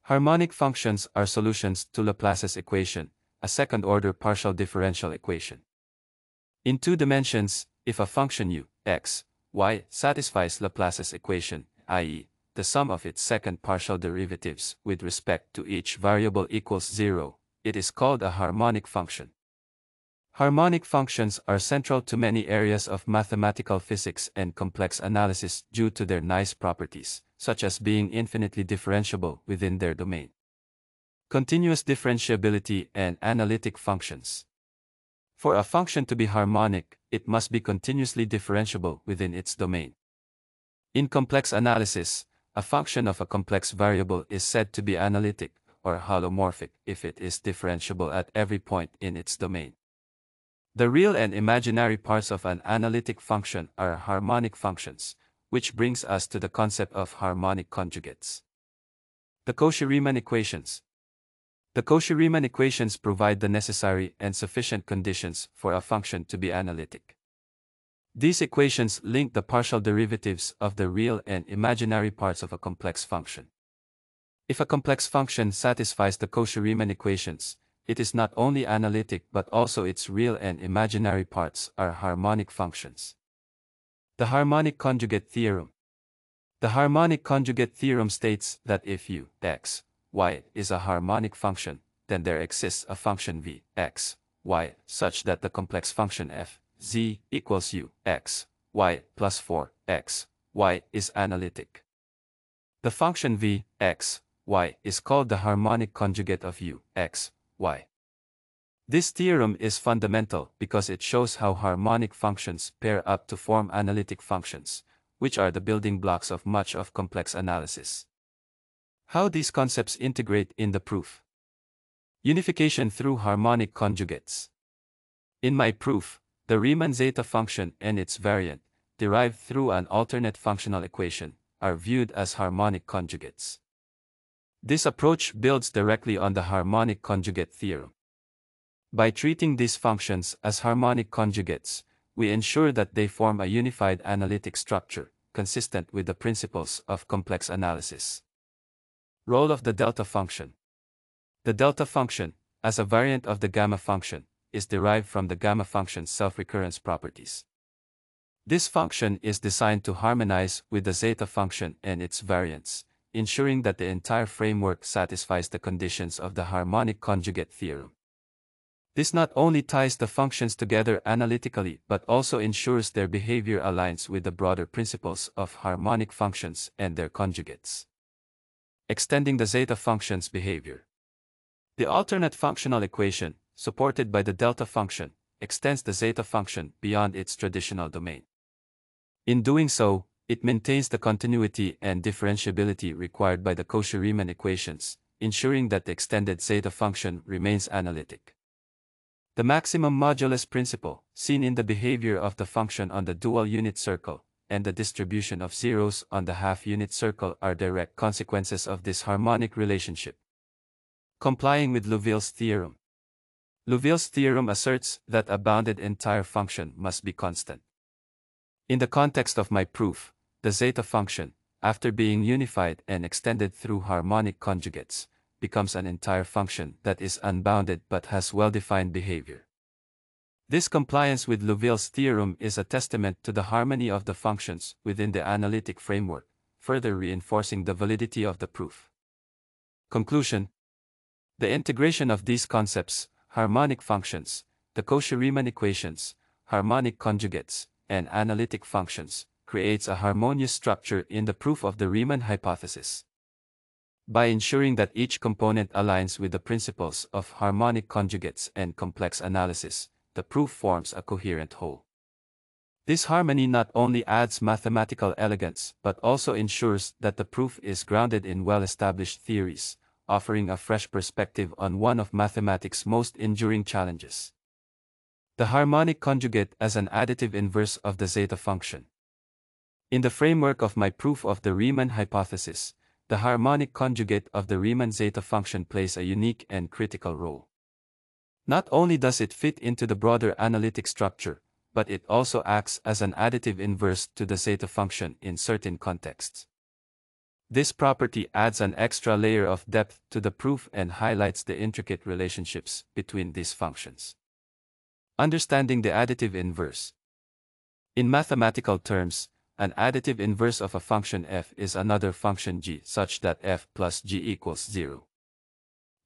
Harmonic functions are solutions to Laplace's equation, a second-order partial differential equation. In two dimensions, if a function u, x, y satisfies Laplace's equation, that is, the sum of its second partial derivatives with respect to each variable equals zero, it is called a harmonic function. Harmonic functions are central to many areas of mathematical physics and complex analysis due to their nice properties, such as being infinitely differentiable within their domain. Continuous differentiability and analytic functions. For a function to be harmonic, it must be continuously differentiable within its domain. In complex analysis, a function of a complex variable is said to be analytic, or holomorphic, if it is differentiable at every point in its domain. The real and imaginary parts of an analytic function are harmonic functions, which brings us to the concept of harmonic conjugates. The Cauchy-Riemann equations. The Cauchy-Riemann equations provide the necessary and sufficient conditions for a function to be analytic. These equations link the partial derivatives of the real and imaginary parts of a complex function. If a complex function satisfies the Cauchy-Riemann equations, it is not only analytic but also its real and imaginary parts are harmonic functions. The harmonic conjugate theorem. The harmonic conjugate theorem states that if u, x, y is a harmonic function, then there exists a function v, x, y such that the complex function f, z equals u, x, y plus four, x, y is analytic. The function v, x, y is called the harmonic conjugate of u, x, y. This theorem is fundamental because it shows how harmonic functions pair up to form analytic functions, which are the building blocks of much of complex analysis. How these concepts integrate in the proof. Unification through harmonic conjugates. In my proof, the Riemann zeta function and its variant, derived through an alternate functional equation, are viewed as harmonic conjugates. This approach builds directly on the harmonic conjugate theorem. By treating these functions as harmonic conjugates, we ensure that they form a unified analytic structure, consistent with the principles of complex analysis. Role of the delta function. The delta function, as a variant of the gamma function, is derived from the gamma function's self-recurrence properties. This function is designed to harmonize with the zeta function and its variants, ensuring that the entire framework satisfies the conditions of the harmonic conjugate theorem. This not only ties the functions together analytically but also ensures their behavior aligns with the broader principles of harmonic functions and their conjugates. Extending the zeta function's behavior. The alternate functional equation, supported by the delta function, extends the zeta function beyond its traditional domain. In doing so, it maintains the continuity and differentiability required by the Cauchy-Riemann equations, ensuring that the extended zeta function remains analytic. The maximum modulus principle, seen in the behavior of the function on the dual unit circle, and the distribution of zeros on the half unit circle are direct consequences of this harmonic relationship. complying with Liouville's theorem. Liouville's theorem asserts that a bounded entire function must be constant. In the context of my proof, the zeta function, after being unified and extended through harmonic conjugates, becomes an entire function that is unbounded but has well-defined behavior. This compliance with Liouville's theorem is a testament to the harmony of the functions within the analytic framework, further reinforcing the validity of the proof. Conclusion: the integration of these concepts, harmonic functions, the Cauchy-Riemann equations, harmonic conjugates, and analytic functions, creates a harmonious structure in the proof of the Riemann hypothesis. By ensuring that each component aligns with the principles of harmonic conjugates and complex analysis, the proof forms a coherent whole. This harmony not only adds mathematical elegance but also ensures that the proof is grounded in well-established theories, offering a fresh perspective on one of mathematics' most enduring challenges: the harmonic conjugate as an additive inverse of the zeta function. In the framework of my proof of the Riemann hypothesis, the harmonic conjugate of the Riemann zeta function plays a unique and critical role. Not only does it fit into the broader analytic structure, but it also acts as an additive inverse to the zeta function in certain contexts. This property adds an extra layer of depth to the proof and highlights the intricate relationships between these functions. Understanding the additive inverse. In mathematical terms, an additive inverse of a function f is another function g such that f plus g equals zero.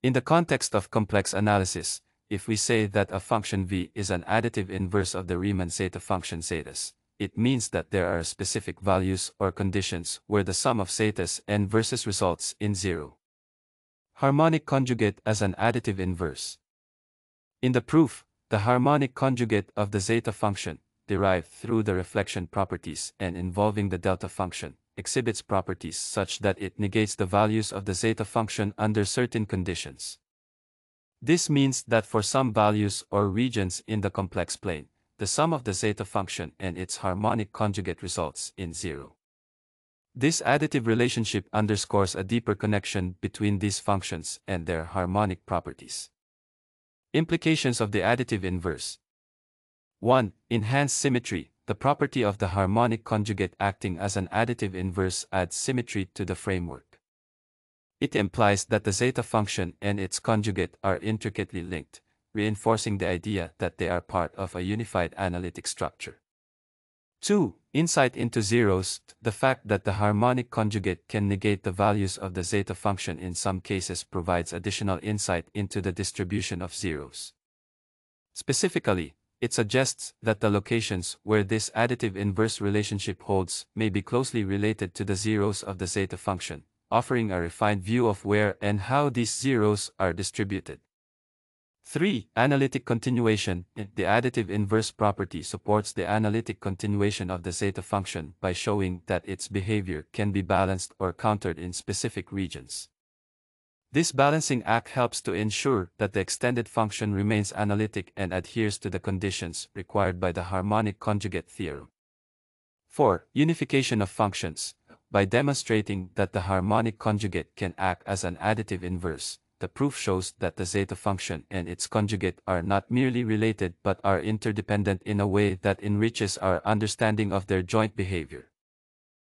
In the context of complex analysis, if we say that a function v is an additive inverse of the Riemann zeta function zetas, it means that there are specific values or conditions where the sum of zetas and verses results in zero. Harmonic conjugate as an additive inverse. In the proof, the harmonic conjugate of the zeta function, derived through the reflection properties and involving the delta function, exhibits properties such that it negates the values of the zeta function under certain conditions. This means that for some values or regions in the complex plane, the sum of the zeta function and its harmonic conjugate results in zero. This additive relationship underscores a deeper connection between these functions and their harmonic properties. Implications of the additive inverse. one. Enhanced symmetry. The property of the harmonic conjugate acting as an additive inverse adds symmetry to the framework. It implies that the zeta function and its conjugate are intricately linked, reinforcing the idea that they are part of a unified analytic structure. two. Insight into zeros. The fact that the harmonic conjugate can negate the values of the zeta function in some cases provides additional insight into the distribution of zeros. Specifically, it suggests that the locations where this additive inverse relationship holds may be closely related to the zeros of the zeta function, offering a refined view of where and how these zeros are distributed. three. Analytic continuation. The additive inverse property supports the analytic continuation of the zeta function by showing that its behavior can be balanced or countered in specific regions. This balancing act helps to ensure that the extended function remains analytic and adheres to the conditions required by the harmonic conjugate theorem. four. Unification of functions. By demonstrating that the harmonic conjugate can act as an additive inverse, the proof shows that the zeta function and its conjugate are not merely related but are interdependent in a way that enriches our understanding of their joint behavior.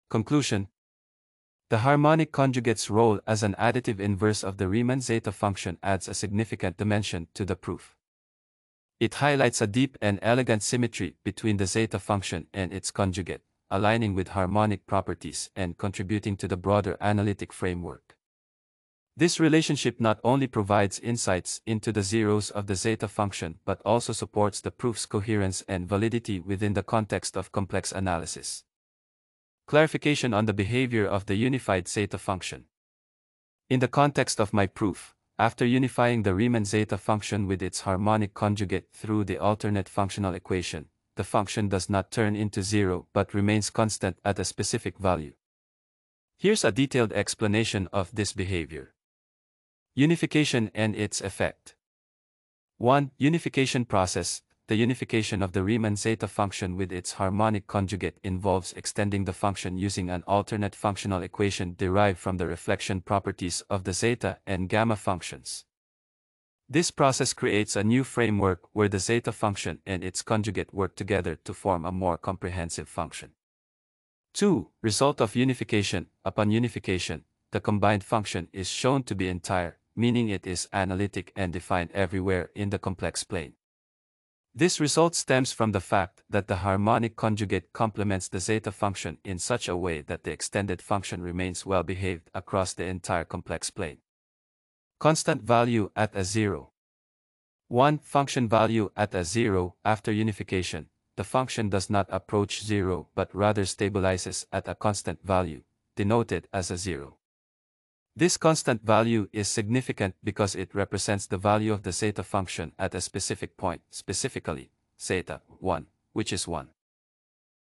Conclusion: the harmonic conjugate's role as an additive inverse of the Riemann zeta function adds a significant dimension to the proof. It highlights a deep and elegant symmetry between the zeta function and its conjugate, aligning with harmonic properties and contributing to the broader analytic framework. This relationship not only provides insights into the zeros of the zeta function but also supports the proof's coherence and validity within the context of complex analysis. Clarification on the behavior of the unified zeta function. In the context of my proof, after unifying the Riemann zeta function with its harmonic conjugate through the alternate functional equation, the function does not turn into zero but remains constant at a specific value. Here's a detailed explanation of this behavior. Unification and its effect. one. Unification process. the unification of the Riemann zeta function with its harmonic conjugate involves extending the function using an alternate functional equation derived from the reflection properties of the zeta and gamma functions. This process creates a new framework where the zeta function and its conjugate work together to form a more comprehensive function. two. Result of unification. Upon unification, the combined function is shown to be entire, meaning it is analytic and defined everywhere in the complex plane. This result stems from the fact that the harmonic conjugate complements the zeta function in such a way that the extended function remains well behaved across the entire complex plane. Constant value at a zero. one. Function value at a zero. After unification, the function does not approach zero but rather stabilizes at a constant value, denoted as a zero. This constant value is significant because it represents the value of the zeta function at a specific point, specifically, zeta, one, which is one.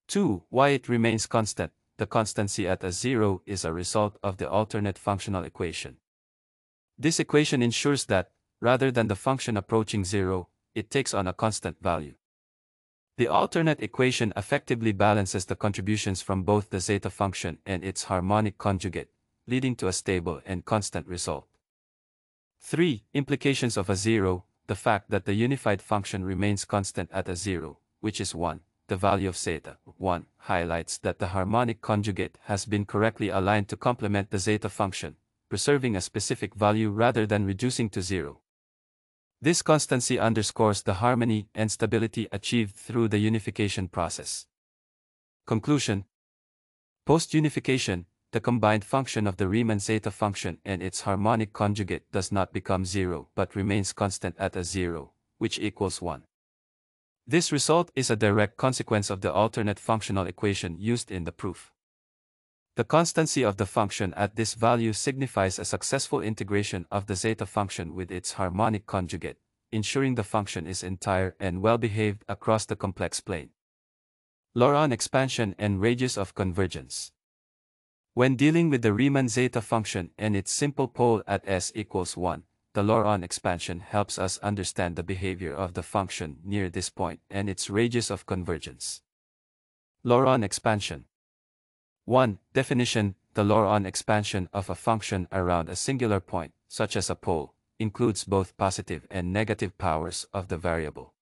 two. Why it remains constant. The constancy at a zero is a result of the alternate functional equation. This equation ensures that, rather than the function approaching zero, it takes on a constant value. The alternate equation effectively balances the contributions from both the zeta function and its harmonic conjugate, leading to a stable and constant result. three. Implications of a zero. The fact that the unified function remains constant at a zero, which is one, the value of zeta, one, highlights that the harmonic conjugate has been correctly aligned to complement the zeta function, preserving a specific value rather than reducing to zero. This constancy underscores the harmony and stability achieved through the unification process. Conclusion. Post-unification, the combined function of the Riemann zeta function and its harmonic conjugate does not become zero but remains constant at a zero, which equals one. This result is a direct consequence of the alternate functional equation used in the proof. The constancy of the function at this value signifies a successful integration of the zeta function with its harmonic conjugate, ensuring the function is entire and well-behaved across the complex plane. Law on expansion and radius of convergence. When dealing with the Riemann zeta function and its simple pole at S equals one, the law on expansion helps us understand the behavior of the function near this point and its radius of convergence. Law on expansion. one. Definition. The law on expansion of a function around a singular point, such as a pole, includes both positive and negative powers of the variable.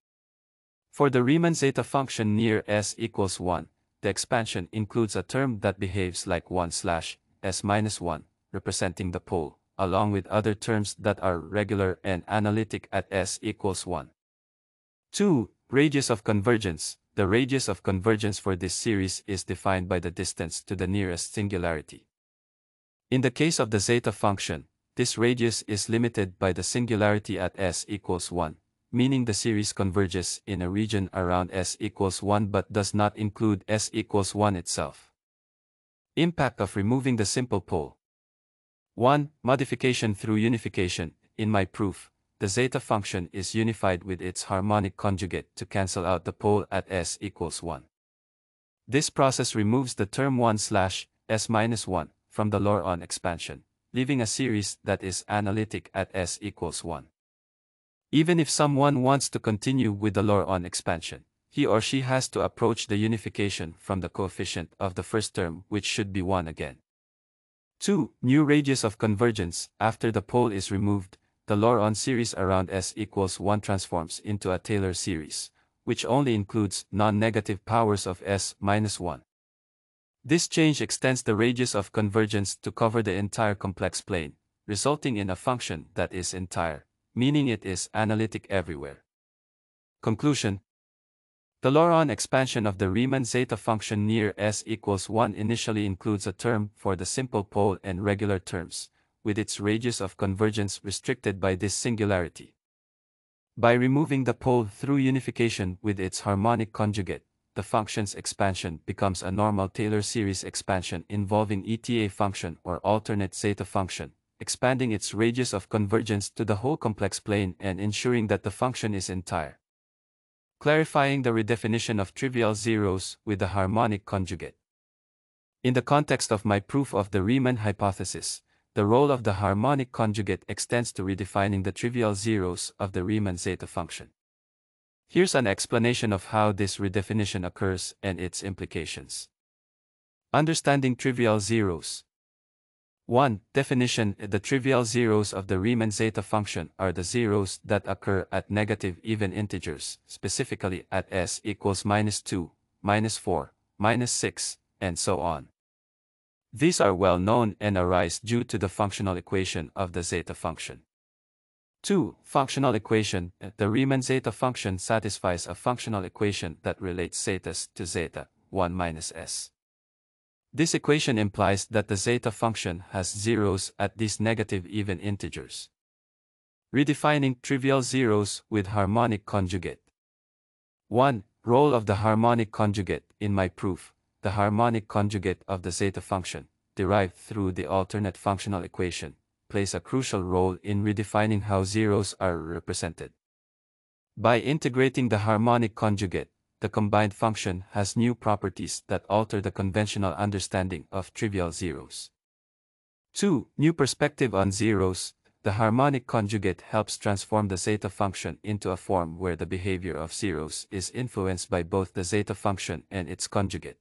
For the Riemann zeta function near S equals one, the expansion includes a term that behaves like one slash S minus one, representing the pole, along with other terms that are regular and analytic at S equals one. two. Radius of convergence. The radius of convergence for this series is defined by the distance to the nearest singularity. In the case of the zeta function, this radius is limited by the singularity at S equals one, meaning the series converges in a region around S equals one but does not include S equals one itself. Impact of removing the simple pole. one. Modification through unification. In my proof, the zeta function is unified with its harmonic conjugate to cancel out the pole at S equals one. This process removes the term one slash S minus one from the law on expansion, leaving a series that is analytic at S equals one. Even if someone wants to continue with the law on expansion, he or she has to approach the unification from the coefficient of the first term, which should be one again. two. New radius of convergence. After the pole is removed, the Law on series around S equals one transforms into a Taylor series, which only includes non-negative powers of S minus one. This change extends the radius of convergence to cover the entire complex plane, resulting in a function that is entire, meaning it is analytic everywhere. Conclusion. The law on expansion of the Riemann zeta function near S equals one initially includes a term for the simple pole and regular terms, with its radius of convergence restricted by this singularity. By removing the pole through unification with its harmonic conjugate, the function's expansion becomes a normal Taylor series expansion involving eta function or alternate zeta function, expanding its radius of convergence to the whole complex plane and ensuring that the function is entire. Clarifying the redefinition of trivial zeros with the harmonic conjugate. In the context of my proof of the Riemann hypothesis, the role of the harmonic conjugate extends to redefining the trivial zeros of the Riemann zeta function. Here's an explanation of how this redefinition occurs and its implications. Understanding trivial zeros. one. Definition. The trivial zeros of the Riemann zeta function are the zeros that occur at negative even integers, specifically at s equals minus two, minus four, minus six, and so on. These are well known and arise due to the functional equation of the zeta function. two. Functional equation. The Riemann zeta function satisfies a functional equation that relates zetas to zeta, one minus s. This equation implies that the zeta function has zeros at these negative even integers. Redefining trivial zeros with harmonic conjugate. one. Role of the harmonic conjugate. In my proof, the harmonic conjugate of the zeta function, derived through the alternate functional equation, plays a crucial role in redefining how zeros are represented. By integrating the harmonic conjugate, the combined function has new properties that alter the conventional understanding of trivial zeros. two. New perspective on zeros. The harmonic conjugate helps transform the zeta function into a form where the behavior of zeros is influenced by both the zeta function and its conjugate.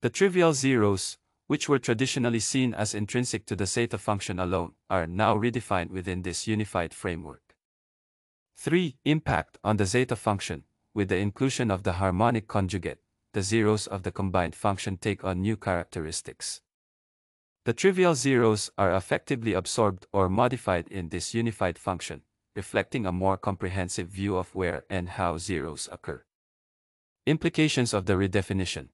The trivial zeros, which were traditionally seen as intrinsic to the zeta function alone, are now redefined within this unified framework. three. Impact on the zeta function. With the inclusion of the harmonic conjugate, the zeros of the combined function take on new characteristics. The trivial zeros are effectively absorbed or modified in this unified function, reflecting a more comprehensive view of where and how zeros occur. Implications of the redefinition.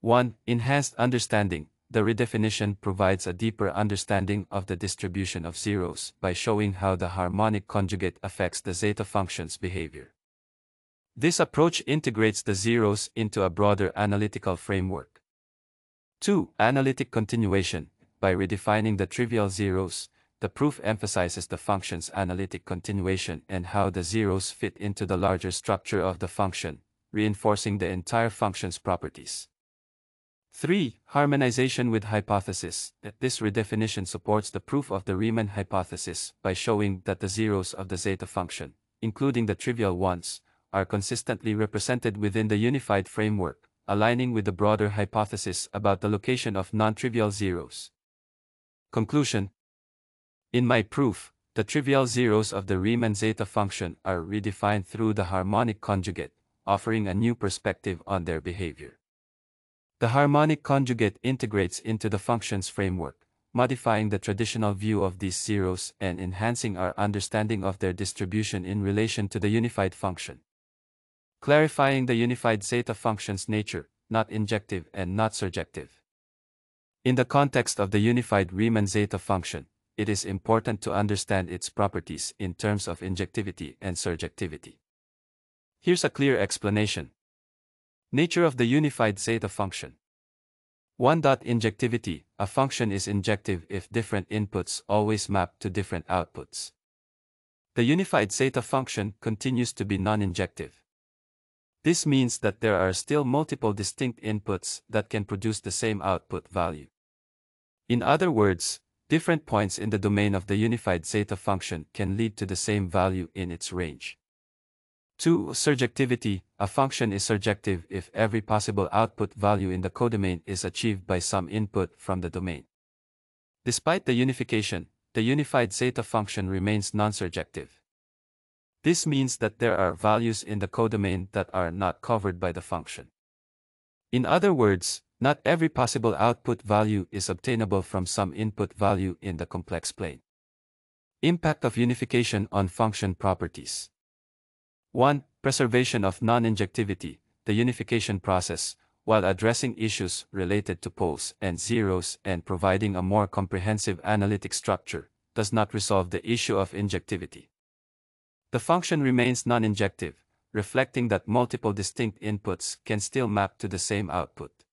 one. Enhanced understanding. The redefinition provides a deeper understanding of the distribution of zeros by showing how the harmonic conjugate affects the zeta function's behavior. This approach integrates the zeros into a broader analytical framework. two. Analytic continuation. By redefining the trivial zeros, the proof emphasizes the function's analytic continuation and how the zeros fit into the larger structure of the function, reinforcing the entire function's properties. three. Harmonization with hypothesis. This redefinition supports the proof of the Riemann hypothesis by showing that the zeros of the zeta function, including the trivial ones, are consistently represented within the unified framework, aligning with the broader hypothesis about the location of non-trivial zeros. Conclusion. In my proof, the trivial zeros of the Riemann zeta function are redefined through the harmonic conjugate, offering a new perspective on their behavior. The harmonic conjugate integrates into the function's framework, modifying the traditional view of these zeros and enhancing our understanding of their distribution in relation to the unified function. Clarifying the unified zeta function's nature, not injective and not surjective. In the context of the unified Riemann zeta function, it is important to understand its properties in terms of injectivity and surjectivity. Here's a clear explanation. Nature of the unified zeta function. one. Injectivity. A function is injective if different inputs always map to different outputs. The unified zeta function continues to be non-injective. This means that there are still multiple distinct inputs that can produce the same output value. In other words, different points in the domain of the unified zeta function can lead to the same value in its range. two. Surjectivity. A function is surjective if every possible output value in the codomain is achieved by some input from the domain. Despite the unification, the unified zeta function remains non-surjective. This means that there are values in the codomain that are not covered by the function. In other words, not every possible output value is obtainable from some input value in the complex plane. Impact of unification on function properties. one. Preservation of non-injectivity. The unification process, while addressing issues related to poles and zeros and providing a more comprehensive analytic structure, does not resolve the issue of injectivity. The function remains non-injective, reflecting that multiple distinct inputs can still map to the same output.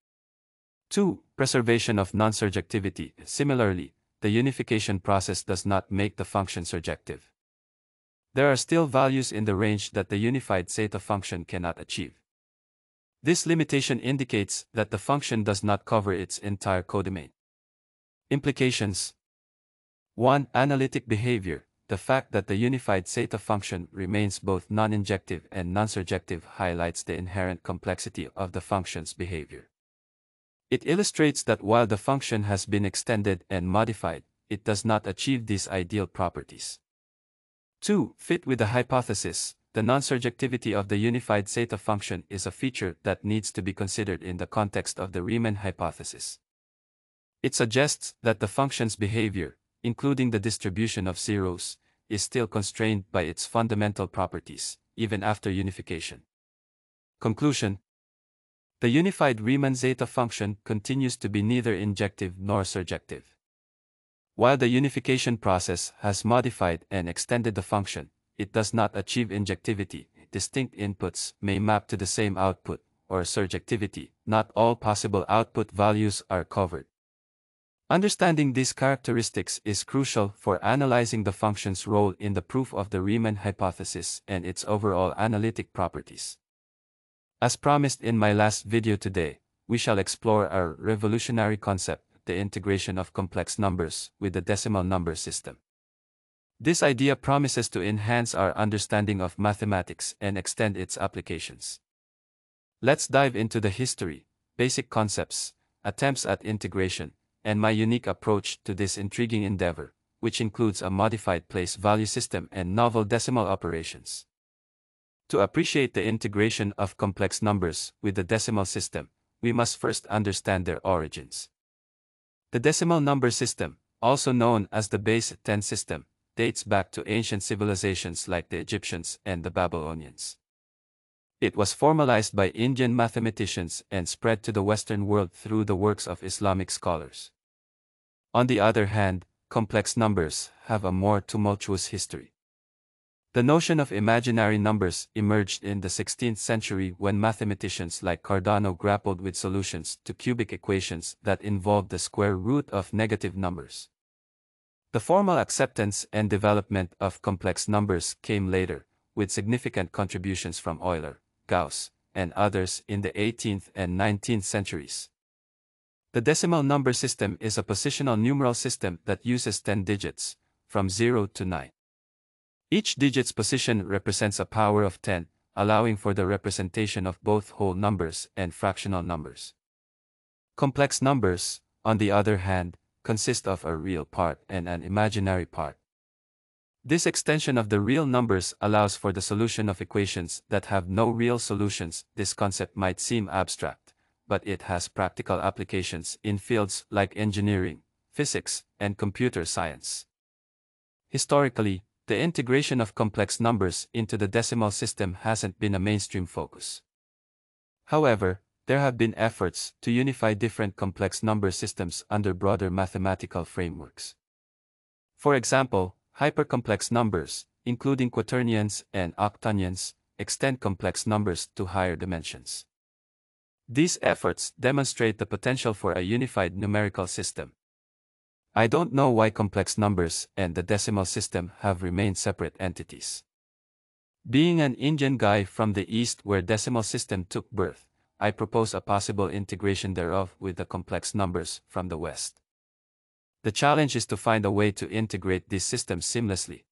two. Preservation of non-surjectivity. Similarly, the unification process does not make the function surjective. There are still values in the range that the unified zeta function cannot achieve. This limitation indicates that the function does not cover its entire codomain. Implications. one. Analytic behavior. The fact that the unified zeta function remains both non-injective and non-surjective highlights the inherent complexity of the function's behavior. It illustrates that while the function has been extended and modified, it does not achieve these ideal properties. two. Fit with the hypothesis, the non-surjectivity of the unified zeta function is a feature that needs to be considered in the context of the Riemann hypothesis. It suggests that the function's behavior, including the distribution of zeros, is still constrained by its fundamental properties, even after unification. Conclusion: the unified Riemann zeta function continues to be neither injective nor surjective. While the unification process has modified and extended the function, it does not achieve injectivity. Distinct inputs may map to the same output, or surjectivity. Not all possible output values are covered. Understanding these characteristics is crucial for analyzing the function's role in the proof of the Riemann hypothesis and its overall analytic properties. As promised in my last video today, we shall explore our revolutionary concept, the integration of complex numbers with the decimal number system. This idea promises to enhance our understanding of mathematics and extend its applications. Let's dive into the history, basic concepts, attempts at integration, and my unique approach to this intriguing endeavor, which includes a modified place-value system and novel decimal operations. To appreciate the integration of complex numbers with the decimal system, we must first understand their origins. The decimal number system, also known as the base ten system, dates back to ancient civilizations like the Egyptians and the Babylonians. It was formalized by Indian mathematicians and spread to the Western world through the works of Islamic scholars. On the other hand, complex numbers have a more tumultuous history. The notion of imaginary numbers emerged in the sixteenth century when mathematicians like Cardano grappled with solutions to cubic equations that involved the square root of negative numbers. The formal acceptance and development of complex numbers came later, with significant contributions from Euler, Gauss, and others in the eighteenth and nineteenth centuries. The decimal number system is a positional numeral system that uses ten digits, from zero to nine. Each digit's position represents a power of ten, allowing for the representation of both whole numbers and fractional numbers. Complex numbers, on the other hand, consist of a real part and an imaginary part. This extension of the real numbers allows for the solution of equations that have no real solutions. This concept might seem abstract, but it has practical applications in fields like engineering, physics, and computer science. Historically, the integration of complex numbers into the decimal system hasn't been a mainstream focus. However, there have been efforts to unify different complex number systems under broader mathematical frameworks. For example, hypercomplex numbers, including quaternions and octonions, extend complex numbers to higher dimensions. These efforts demonstrate the potential for a unified numerical system. I don't know why complex numbers and the decimal system have remained separate entities. Being an Indian guy from the East where decimal system took birth, I propose a possible integration thereof with the complex numbers from the West. The challenge is to find a way to integrate these systems seamlessly.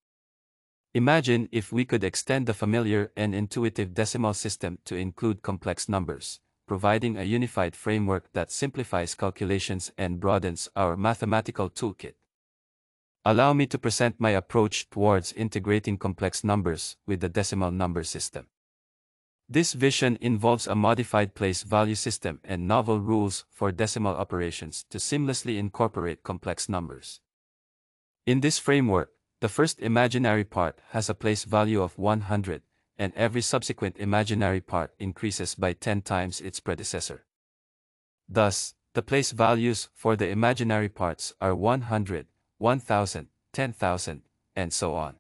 Imagine if we could extend the familiar and intuitive decimal system to include complex numbers, providing a unified framework that simplifies calculations and broadens our mathematical toolkit. Allow me to present my approach towards integrating complex numbers with the decimal number system. This vision involves a modified place-value system and novel rules for decimal operations to seamlessly incorporate complex numbers. In this framework, the first imaginary part has a place value of one hundred, and every subsequent imaginary part increases by ten times its predecessor. Thus, the place values for the imaginary parts are one hundred, one thousand, ten thousand, and so on.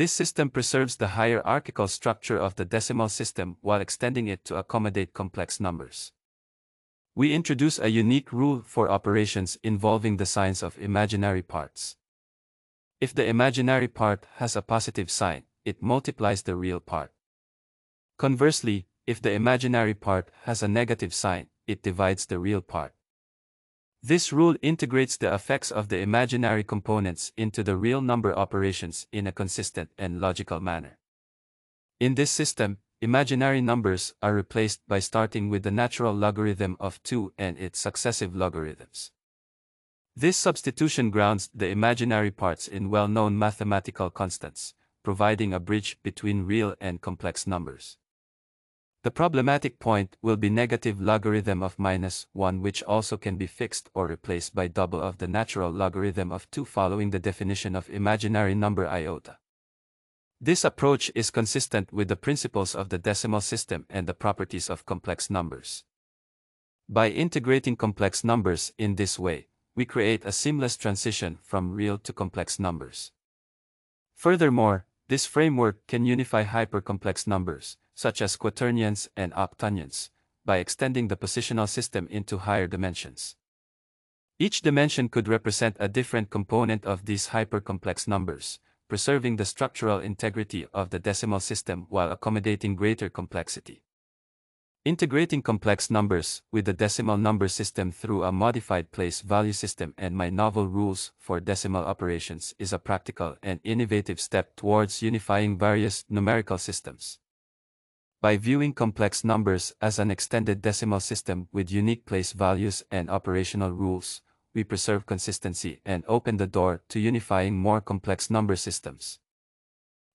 This system preserves the hierarchical structure of the decimal system while extending it to accommodate complex numbers. We introduce a unique rule for operations involving the signs of imaginary parts. If the imaginary part has a positive sign, it multiplies the real part. Conversely, if the imaginary part has a negative sign, it divides the real part. This rule integrates the effects of the imaginary components into the real number operations in a consistent and logical manner. In this system, imaginary numbers are replaced by starting with the natural logarithm of two and its successive logarithms. This substitution grounds the imaginary parts in well-known mathematical constants, providing a bridge between real and complex numbers. The problematic point will be negative logarithm of minus one, which also can be fixed or replaced by double of the natural logarithm of two following the definition of imaginary number iota. This approach is consistent with the principles of the decimal system and the properties of complex numbers. By integrating complex numbers in this way, we create a seamless transition from real to complex numbers. Furthermore, this framework can unify hypercomplex numbers, such as quaternions and octonions, by extending the positional system into higher dimensions. Each dimension could represent a different component of these hypercomplex numbers, preserving the structural integrity of the decimal system while accommodating greater complexity. Integrating complex numbers with the decimal number system through a modified place-value system and my novel rules for decimal operations is a practical and innovative step towards unifying various numerical systems. By viewing complex numbers as an extended decimal system with unique place values and operational rules, we preserve consistency and open the door to unifying more complex number systems.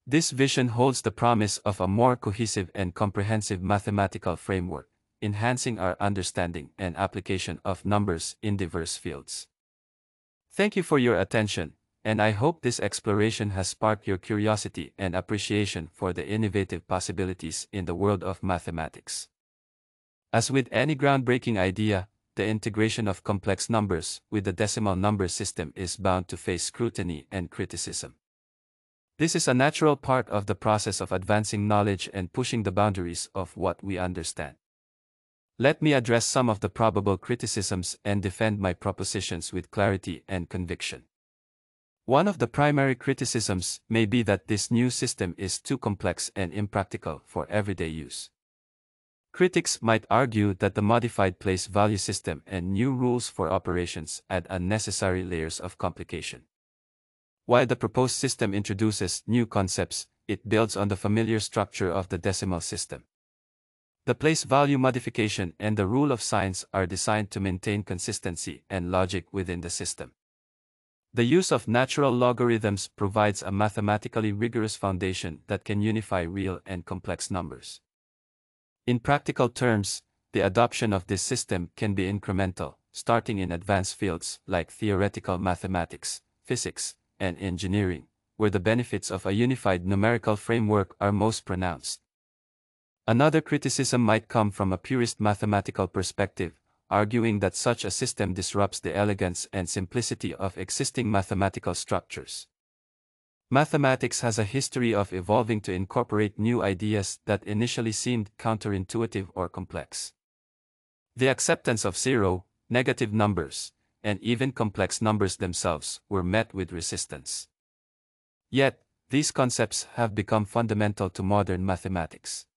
This vision holds the promise of a more cohesive and comprehensive mathematical framework, enhancing our understanding and application of numbers in diverse fields. Thank you for your attention, and I hope this exploration has sparked your curiosity and appreciation for the innovative possibilities in the world of mathematics. As with any groundbreaking idea, the integration of complex numbers with the decimal number system is bound to face scrutiny and criticism. This is a natural part of the process of advancing knowledge and pushing the boundaries of what we understand. Let me address some of the probable criticisms and defend my propositions with clarity and conviction. One of the primary criticisms may be that this new system is too complex and impractical for everyday use. Critics might argue that the modified place-value system and new rules for operations add unnecessary layers of complication. While the proposed system introduces new concepts, it builds on the familiar structure of the decimal system. The place-value modification and the rule of signs are designed to maintain consistency and logic within the system. The use of natural logarithms provides a mathematically rigorous foundation that can unify real and complex numbers. In practical terms, the adoption of this system can be incremental, starting in advanced fields like theoretical mathematics, physics, and engineering, where the benefits of a unified numerical framework are most pronounced. Another criticism might come from a purist mathematical perspective, arguing that such a system disrupts the elegance and simplicity of existing mathematical structures. Mathematics has a history of evolving to incorporate new ideas that initially seemed counterintuitive or complex. The acceptance of zero, negative numbers, and even complex numbers themselves were met with resistance. Yet, these concepts have become fundamental to modern mathematics.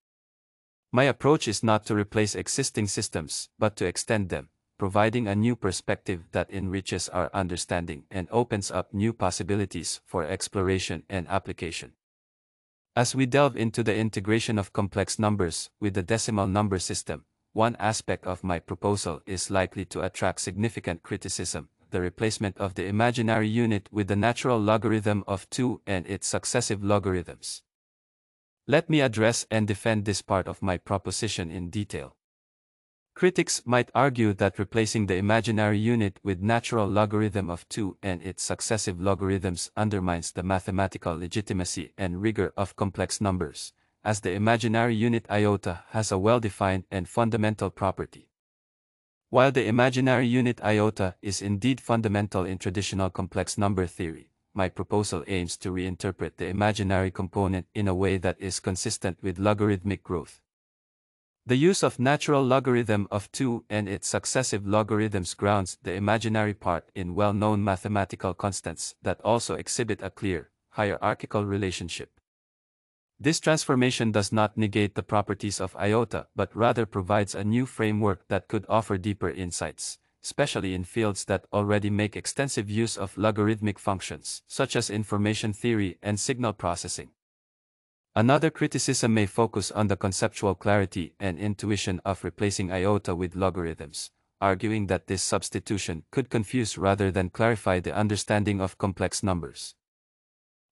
My approach is not to replace existing systems, but to extend them, providing a new perspective that enriches our understanding and opens up new possibilities for exploration and application. As we delve into the integration of complex numbers with the decimal number system, one aspect of my proposal is likely to attract significant criticism: the replacement of the imaginary unit with the natural logarithm of two and its successive logarithms. Let me address and defend this part of my proposition in detail. Critics might argue that replacing the imaginary unit with natural logarithm of two and its successive logarithms undermines the mathematical legitimacy and rigor of complex numbers, as the imaginary unit iota has a well-defined and fundamental property. While the imaginary unit iota is indeed fundamental in traditional complex number theory, my proposal aims to reinterpret the imaginary component in a way that is consistent with logarithmic growth. The use of natural logarithm of two and its successive logarithms grounds the imaginary part in well-known mathematical constants that also exhibit a clear, hierarchical relationship. This transformation does not negate the properties of iota but rather provides a new framework that could offer deeper insights, especially in fields that already make extensive use of logarithmic functions, such as information theory and signal processing. Another criticism may focus on the conceptual clarity and intuition of replacing iota with logarithms, arguing that this substitution could confuse rather than clarify the understanding of complex numbers.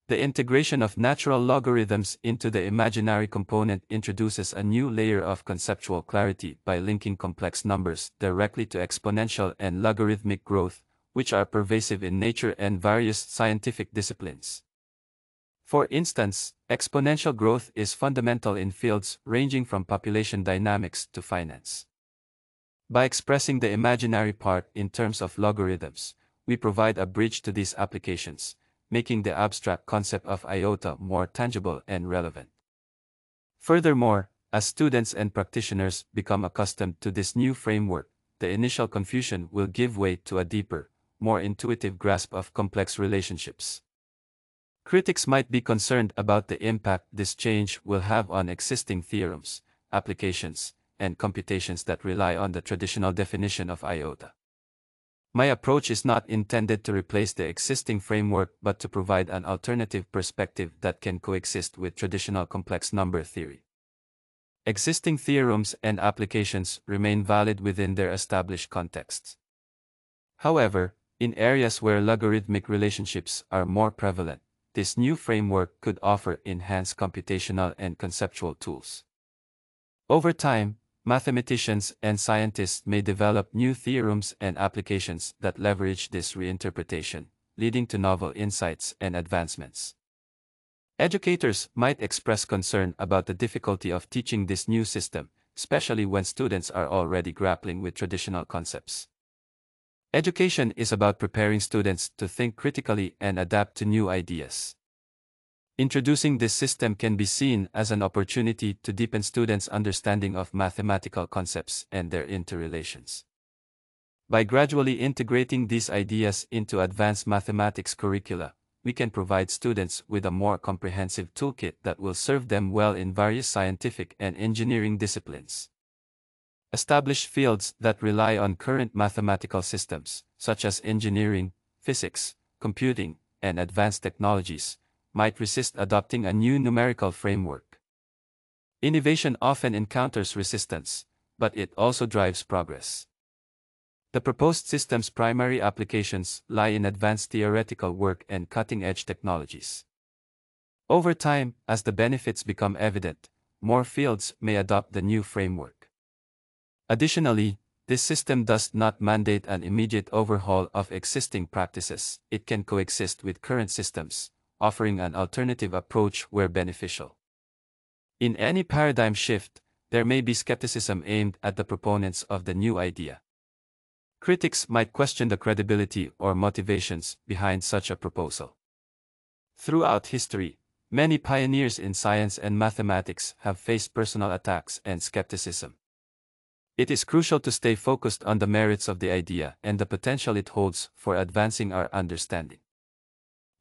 The integration of natural logarithms into the imaginary component introduces a new layer of conceptual clarity by linking complex numbers directly to exponential and logarithmic growth, which are pervasive in nature and various scientific disciplines. For instance, exponential growth is fundamental in fields ranging from population dynamics to finance. By expressing the imaginary part in terms of logarithms, we provide a bridge to these applications, making the abstract concept of iota more tangible and relevant. Furthermore, as students and practitioners become accustomed to this new framework, the initial confusion will give way to a deeper, more intuitive grasp of complex relationships. Critics might be concerned about the impact this change will have on existing theorems, applications, and computations that rely on the traditional definition of iota. My approach is not intended to replace the existing framework but to provide an alternative perspective that can coexist with traditional complex number theory. Existing theorems and applications remain valid within their established contexts. However, in areas where logarithmic relationships are more prevalent, this new framework could offer enhanced computational and conceptual tools. Over time, mathematicians and scientists may develop new theorems and applications that leverage this reinterpretation, leading to novel insights and advancements. Educators might express concern about the difficulty of teaching this new system, especially when students are already grappling with traditional concepts. Education is about preparing students to think critically and adapt to new ideas. Introducing this system can be seen as an opportunity to deepen students' understanding of mathematical concepts and their interrelations. By gradually integrating these ideas into advanced mathematics curricula, we can provide students with a more comprehensive toolkit that will serve them well in various scientific and engineering disciplines. Established fields that rely on current mathematical systems, such as engineering, physics, computing, and advanced technologies, might resist adopting a new numerical framework. Innovation often encounters resistance, but it also drives progress. The proposed system's primary applications lie in advanced theoretical work and cutting-edge technologies. Over time, as the benefits become evident, more fields may adopt the new framework. Additionally, this system does not mandate an immediate overhaul of existing practices. It can coexist with current systems, offering an alternative approach where beneficial. In any paradigm shift, there may be skepticism aimed at the proponents of the new idea. Critics might question the credibility or motivations behind such a proposal. Throughout history, many pioneers in science and mathematics have faced personal attacks and skepticism. It is crucial to stay focused on the merits of the idea and the potential it holds for advancing our understanding.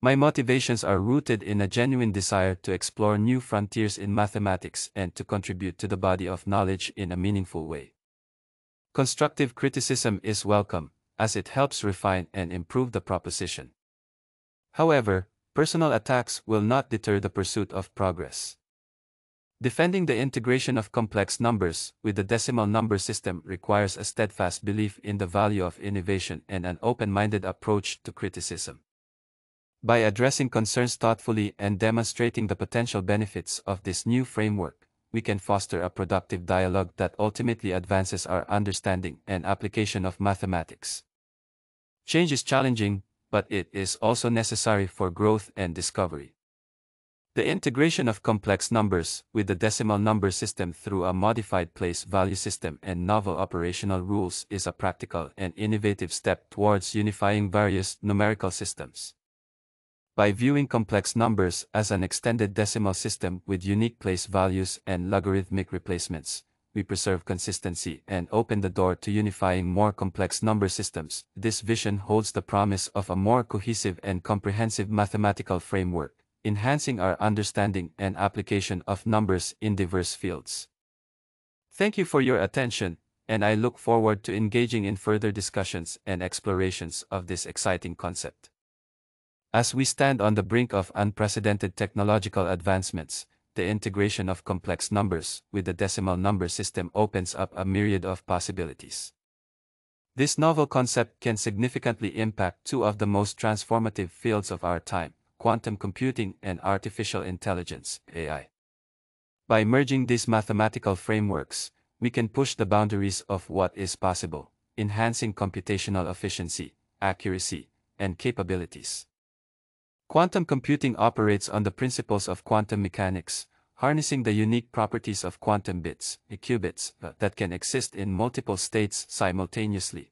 My motivations are rooted in a genuine desire to explore new frontiers in mathematics and to contribute to the body of knowledge in a meaningful way. Constructive criticism is welcome, as it helps refine and improve the proposition. However, personal attacks will not deter the pursuit of progress. Defending the integration of complex numbers with the decimal number system requires a steadfast belief in the value of innovation and an open-minded approach to criticism. By addressing concerns thoughtfully and demonstrating the potential benefits of this new framework, we can foster a productive dialogue that ultimately advances our understanding and application of mathematics. Change is challenging, but it is also necessary for growth and discovery. The integration of complex numbers with the decimal number system through a modified place-value system and novel operational rules is a practical and innovative step towards unifying various numerical systems. By viewing complex numbers as an extended decimal system with unique place values and logarithmic replacements, we preserve consistency and open the door to unifying more complex number systems. This vision holds the promise of a more cohesive and comprehensive mathematical framework, enhancing our understanding and application of numbers in diverse fields. Thank you for your attention, and I look forward to engaging in further discussions and explorations of this exciting concept. As we stand on the brink of unprecedented technological advancements, the integration of complex numbers with the decimal number system opens up a myriad of possibilities. This novel concept can significantly impact two of the most transformative fields of our time, quantum computing and artificial intelligence, A I. By merging these mathematical frameworks, we can push the boundaries of what is possible, enhancing computational efficiency, accuracy, and capabilities. Quantum computing operates on the principles of quantum mechanics, harnessing the unique properties of quantum bits, qubits, that can exist in multiple states simultaneously.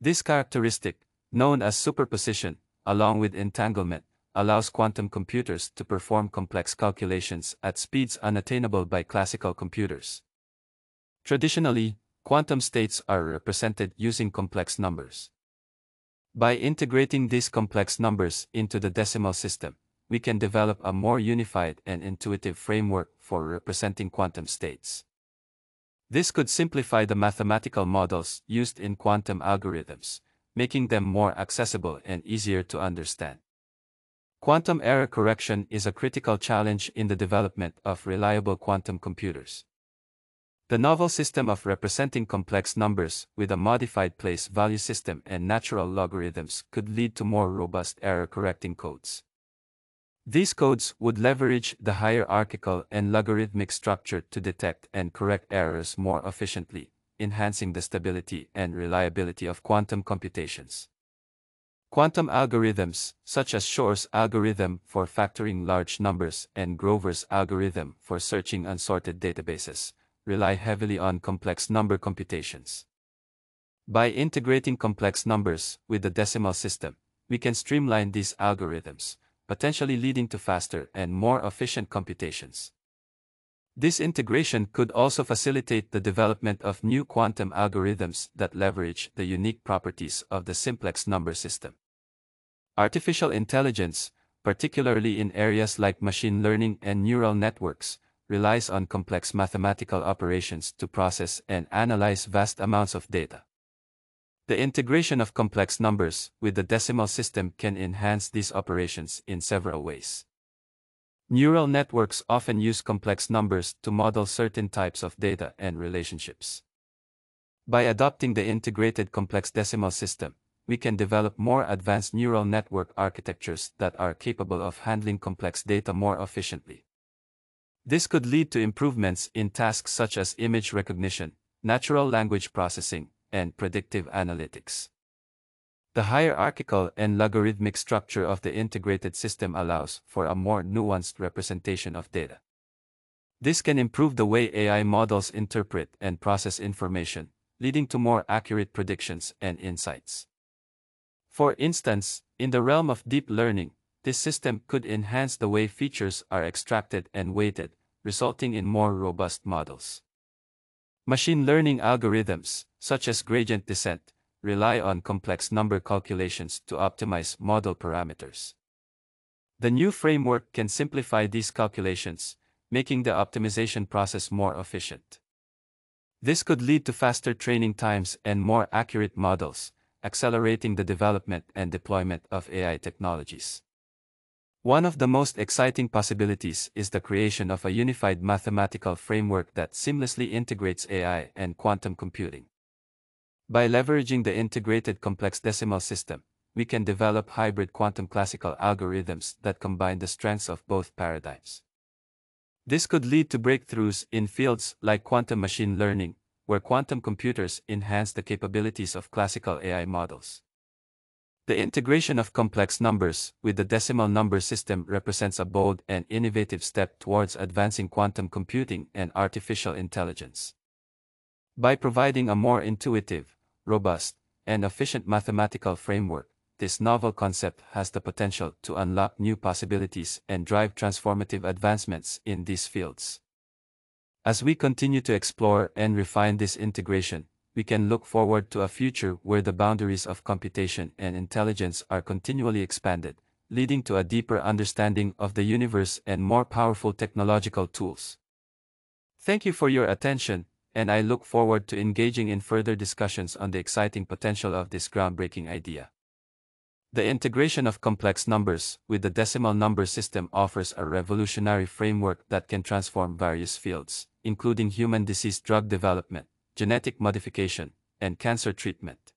This characteristic, known as superposition, along with entanglement, allows quantum computers to perform complex calculations at speeds unattainable by classical computers. Traditionally, quantum states are represented using complex numbers. By integrating these complex numbers into the decimal system, we can develop a more unified and intuitive framework for representing quantum states. This could simplify the mathematical models used in quantum algorithms, making them more accessible and easier to understand. Quantum error correction is a critical challenge in the development of reliable quantum computers. The novel system of representing complex numbers with a modified place-value system and natural logarithms could lead to more robust error-correcting codes. These codes would leverage the hierarchical and logarithmic structure to detect and correct errors more efficiently, enhancing the stability and reliability of quantum computations. Quantum algorithms, such as Shor's algorithm for factoring large numbers and Grover's algorithm for searching unsorted databases, rely heavily on complex number computations. By integrating complex numbers with the decimal system, we can streamline these algorithms, potentially leading to faster and more efficient computations. This integration could also facilitate the development of new quantum algorithms that leverage the unique properties of the simplex number system. Artificial intelligence, particularly in areas like machine learning and neural networks, relies on complex mathematical operations to process and analyze vast amounts of data. The integration of complex numbers with the decimal system can enhance these operations in several ways. Neural networks often use complex numbers to model certain types of data and relationships. By adopting the integrated complex decimal system, we can develop more advanced neural network architectures that are capable of handling complex data more efficiently. This could lead to improvements in tasks such as image recognition, natural language processing, and predictive analytics. The hierarchical and logarithmic structure of the integrated system allows for a more nuanced representation of data. This can improve the way A I models interpret and process information, leading to more accurate predictions and insights. For instance, in the realm of deep learning, this system could enhance the way features are extracted and weighted, resulting in more robust models. Machine learning algorithms, such as gradient descent, rely on complex number calculations to optimize model parameters. The new framework can simplify these calculations, making the optimization process more efficient. This could lead to faster training times and more accurate models, accelerating the development and deployment of A I technologies. One of the most exciting possibilities is the creation of a unified mathematical framework that seamlessly integrates A I and quantum computing. By leveraging the integrated complex decimal system, we can develop hybrid quantum classical algorithms that combine the strengths of both paradigms. This could lead to breakthroughs in fields like quantum machine learning, where quantum computers enhance the capabilities of classical A I models. The integration of complex numbers with the decimal number system represents a bold and innovative step towards advancing quantum computing and artificial intelligence. By providing a more intuitive, robust, and efficient mathematical framework, this novel concept has the potential to unlock new possibilities and drive transformative advancements in these fields. As we continue to explore and refine this integration, we can look forward to a future where the boundaries of computation and intelligence are continually expanded, leading to a deeper understanding of the universe and more powerful technological tools. Thank you for your attention, and I look forward to engaging in further discussions on the exciting potential of this groundbreaking idea. The integration of complex numbers with the decimal number system offers a revolutionary framework that can transform various fields, including human disease drug development, genetic modification, and cancer treatment.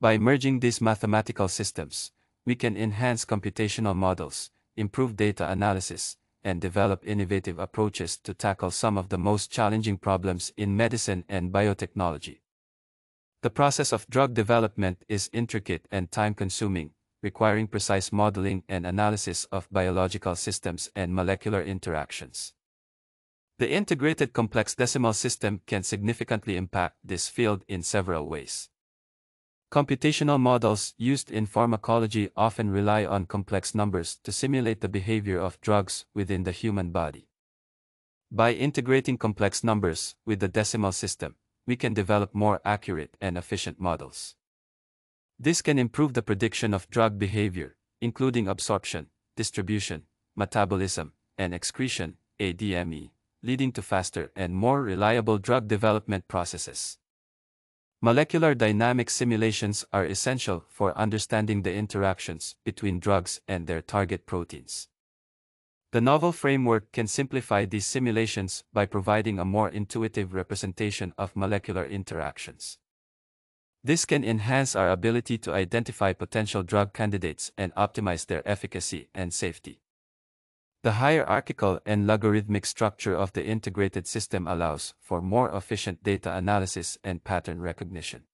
By merging these mathematical systems, we can enhance computational models, improve data analysis, and develop innovative approaches to tackle some of the most challenging problems in medicine and biotechnology. The process of drug development is intricate and time-consuming, requiring precise modeling and analysis of biological systems and molecular interactions. The integrated complex decimal system can significantly impact this field in several ways. Computational models used in pharmacology often rely on complex numbers to simulate the behavior of drugs within the human body. By integrating complex numbers with the decimal system, we can develop more accurate and efficient models. This can improve the prediction of drug behavior, including absorption, distribution, metabolism, and excretion, A D M E, leading to faster and more reliable drug development processes. Molecular dynamic simulations are essential for understanding the interactions between drugs and their target proteins. The novel framework can simplify these simulations by providing a more intuitive representation of molecular interactions. This can enhance our ability to identify potential drug candidates and optimize their efficacy and safety. The hierarchical and logarithmic structure of the integrated system allows for more efficient data analysis and pattern recognition.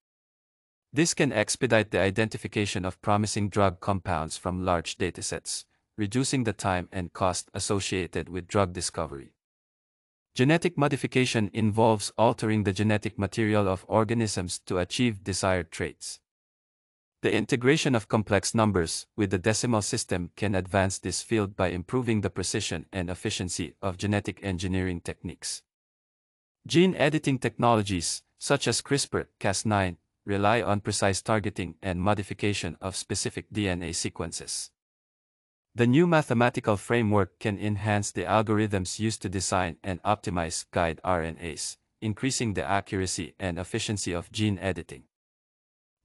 This can expedite the identification of promising drug compounds from large datasets, reducing the time and cost associated with drug discovery. Genetic modification involves altering the genetic material of organisms to achieve desired traits. The integration of complex numbers with the decimal system can advance this field by improving the precision and efficiency of genetic engineering techniques. Gene editing technologies, such as CRISPR Cas nine, rely on precise targeting and modification of specific D N A sequences. The new mathematical framework can enhance the algorithms used to design and optimize guide R N As, increasing the accuracy and efficiency of gene editing.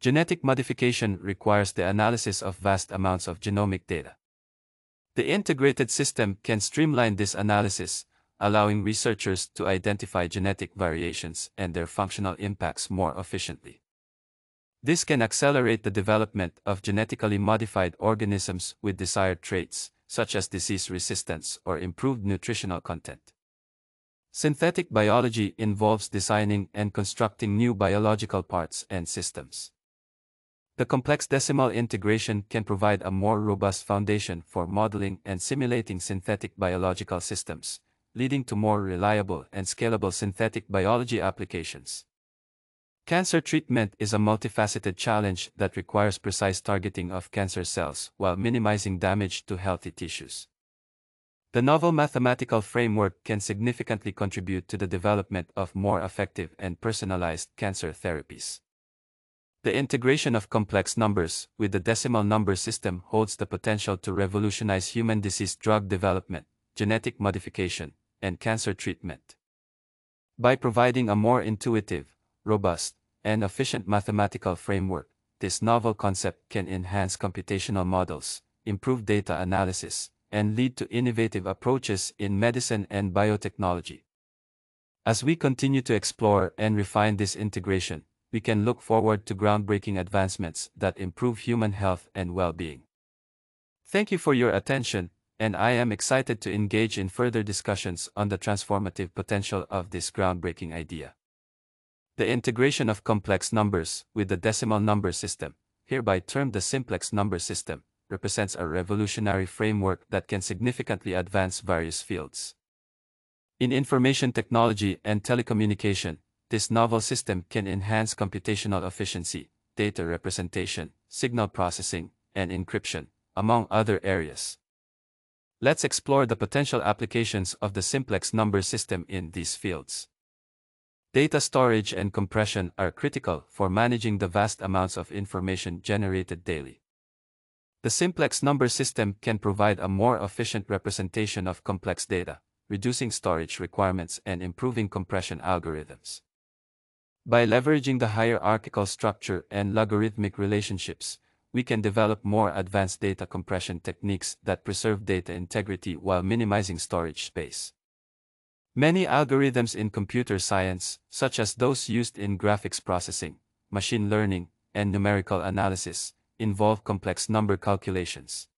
Genetic modification requires the analysis of vast amounts of genomic data. The integrated system can streamline this analysis, allowing researchers to identify genetic variations and their functional impacts more efficiently. This can accelerate the development of genetically modified organisms with desired traits, such as disease resistance or improved nutritional content. Synthetic biology involves designing and constructing new biological parts and systems. The complex decimal integration can provide a more robust foundation for modeling and simulating synthetic biological systems, leading to more reliable and scalable synthetic biology applications. Cancer treatment is a multifaceted challenge that requires precise targeting of cancer cells while minimizing damage to healthy tissues. The novel mathematical framework can significantly contribute to the development of more effective and personalized cancer therapies. The integration of complex numbers with the decimal number system holds the potential to revolutionize human disease drug development, genetic modification, and cancer treatment. By providing a more intuitive, robust, and efficient mathematical framework, this novel concept can enhance computational models, improve data analysis, and lead to innovative approaches in medicine and biotechnology. As we continue to explore and refine this integration, we can look forward to groundbreaking advancements that improve human health and well-being. Thank you for your attention, and I am excited to engage in further discussions on the transformative potential of this groundbreaking idea. The integration of complex numbers with the decimal number system, hereby termed the simplex number system, represents a revolutionary framework that can significantly advance various fields. In information technology and telecommunication, this novel system can enhance computational efficiency, data representation, signal processing, and encryption, among other areas. Let's explore the potential applications of the simplex number system in these fields. Data storage and compression are critical for managing the vast amounts of information generated daily. The simplex number system can provide a more efficient representation of complex data, reducing storage requirements, and improving compression algorithms. By leveraging the hierarchical structure and logarithmic relationships, we can develop more advanced data compression techniques that preserve data integrity while minimizing storage space. Many algorithms in computer science, such as those used in graphics processing, machine learning, and numerical analysis, involve complex number calculations.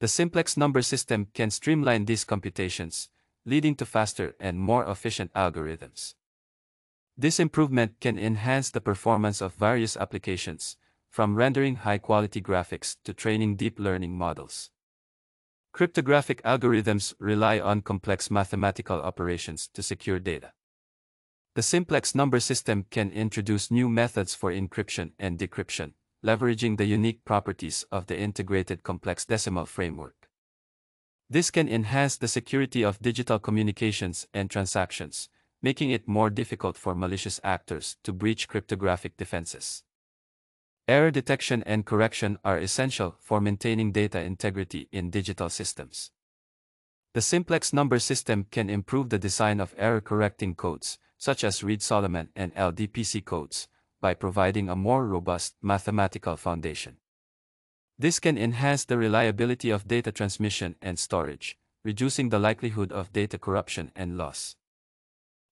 The simplex number system can streamline these computations, leading to faster and more efficient algorithms. This improvement can enhance the performance of various applications, from rendering high-quality graphics to training deep learning models. Cryptographic algorithms rely on complex mathematical operations to secure data. The simplex number system can introduce new methods for encryption and decryption, leveraging the unique properties of the integrated complex decimal framework. This can enhance the security of digital communications and transactions, making it more difficult for malicious actors to breach cryptographic defenses. Error detection and correction are essential for maintaining data integrity in digital systems. The simplex number system can improve the design of error-correcting codes, such as Reed-Solomon and L D P C codes, by providing a more robust mathematical foundation. This can enhance the reliability of data transmission and storage, reducing the likelihood of data corruption and loss.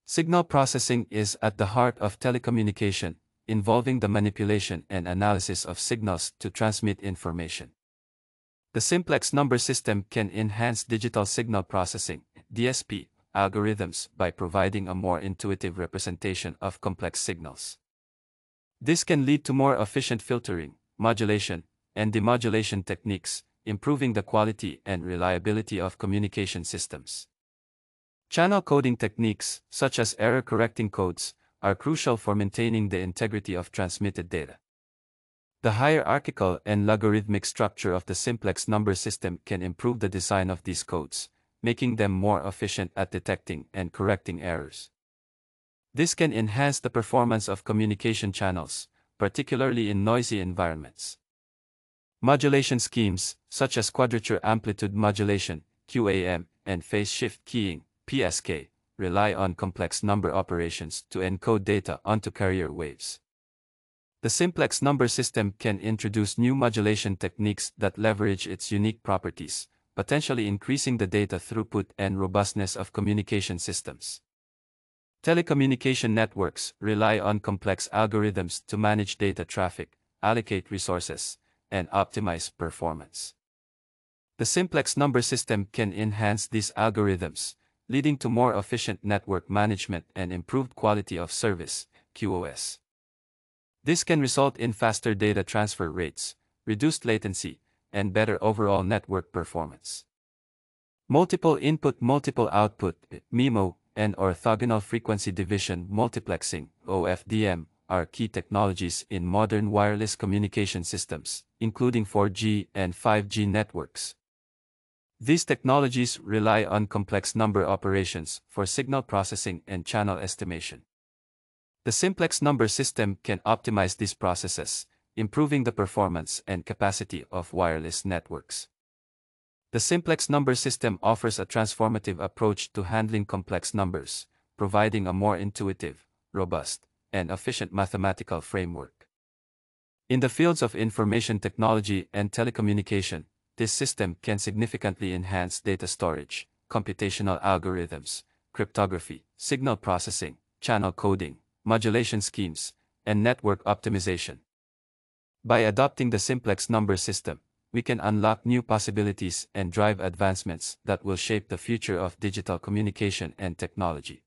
Signal processing is at the heart of telecommunication, involving the manipulation and analysis of signals to transmit information. The simplex number system can enhance digital signal processing (D S P) algorithms by providing a more intuitive representation of complex signals. This can lead to more efficient filtering, modulation, and demodulation techniques, improving the quality and reliability of communication systems. Channel coding techniques, such as error-correcting codes, are crucial for maintaining the integrity of transmitted data. The hierarchical and logarithmic structure of the simplex number system can improve the design of these codes, making them more efficient at detecting and correcting errors. This can enhance the performance of communication channels, particularly in noisy environments. Modulation schemes, such as quadrature amplitude modulation (Q A M) and phase shift keying (P S K), rely on complex number operations to encode data onto carrier waves. The simplex number system can introduce new modulation techniques that leverage its unique properties, potentially increasing the data throughput and robustness of communication systems. Telecommunication networks rely on complex algorithms to manage data traffic, allocate resources, and optimize performance. The simplex number system can enhance these algorithms, leading to more efficient network management and improved quality of service (Q O S). This can result in faster data transfer rates, reduced latency, and better overall network performance. Multiple input, multiple output (M I M O), and orthogonal frequency division multiplexing (O F D M) are key technologies in modern wireless communication systems, including four G and five G networks. These technologies rely on complex number operations for signal processing and channel estimation. The simplex number system can optimize these processes, improving the performance and capacity of wireless networks. The simplex number system offers a transformative approach to handling complex numbers, providing a more intuitive, robust, and efficient mathematical framework. In the fields of information technology and telecommunication, this system can significantly enhance data storage, computational algorithms, cryptography, signal processing, channel coding, modulation schemes, and network optimization. By adopting the simplex number system, we can unlock new possibilities and drive advancements that will shape the future of digital communication and technology.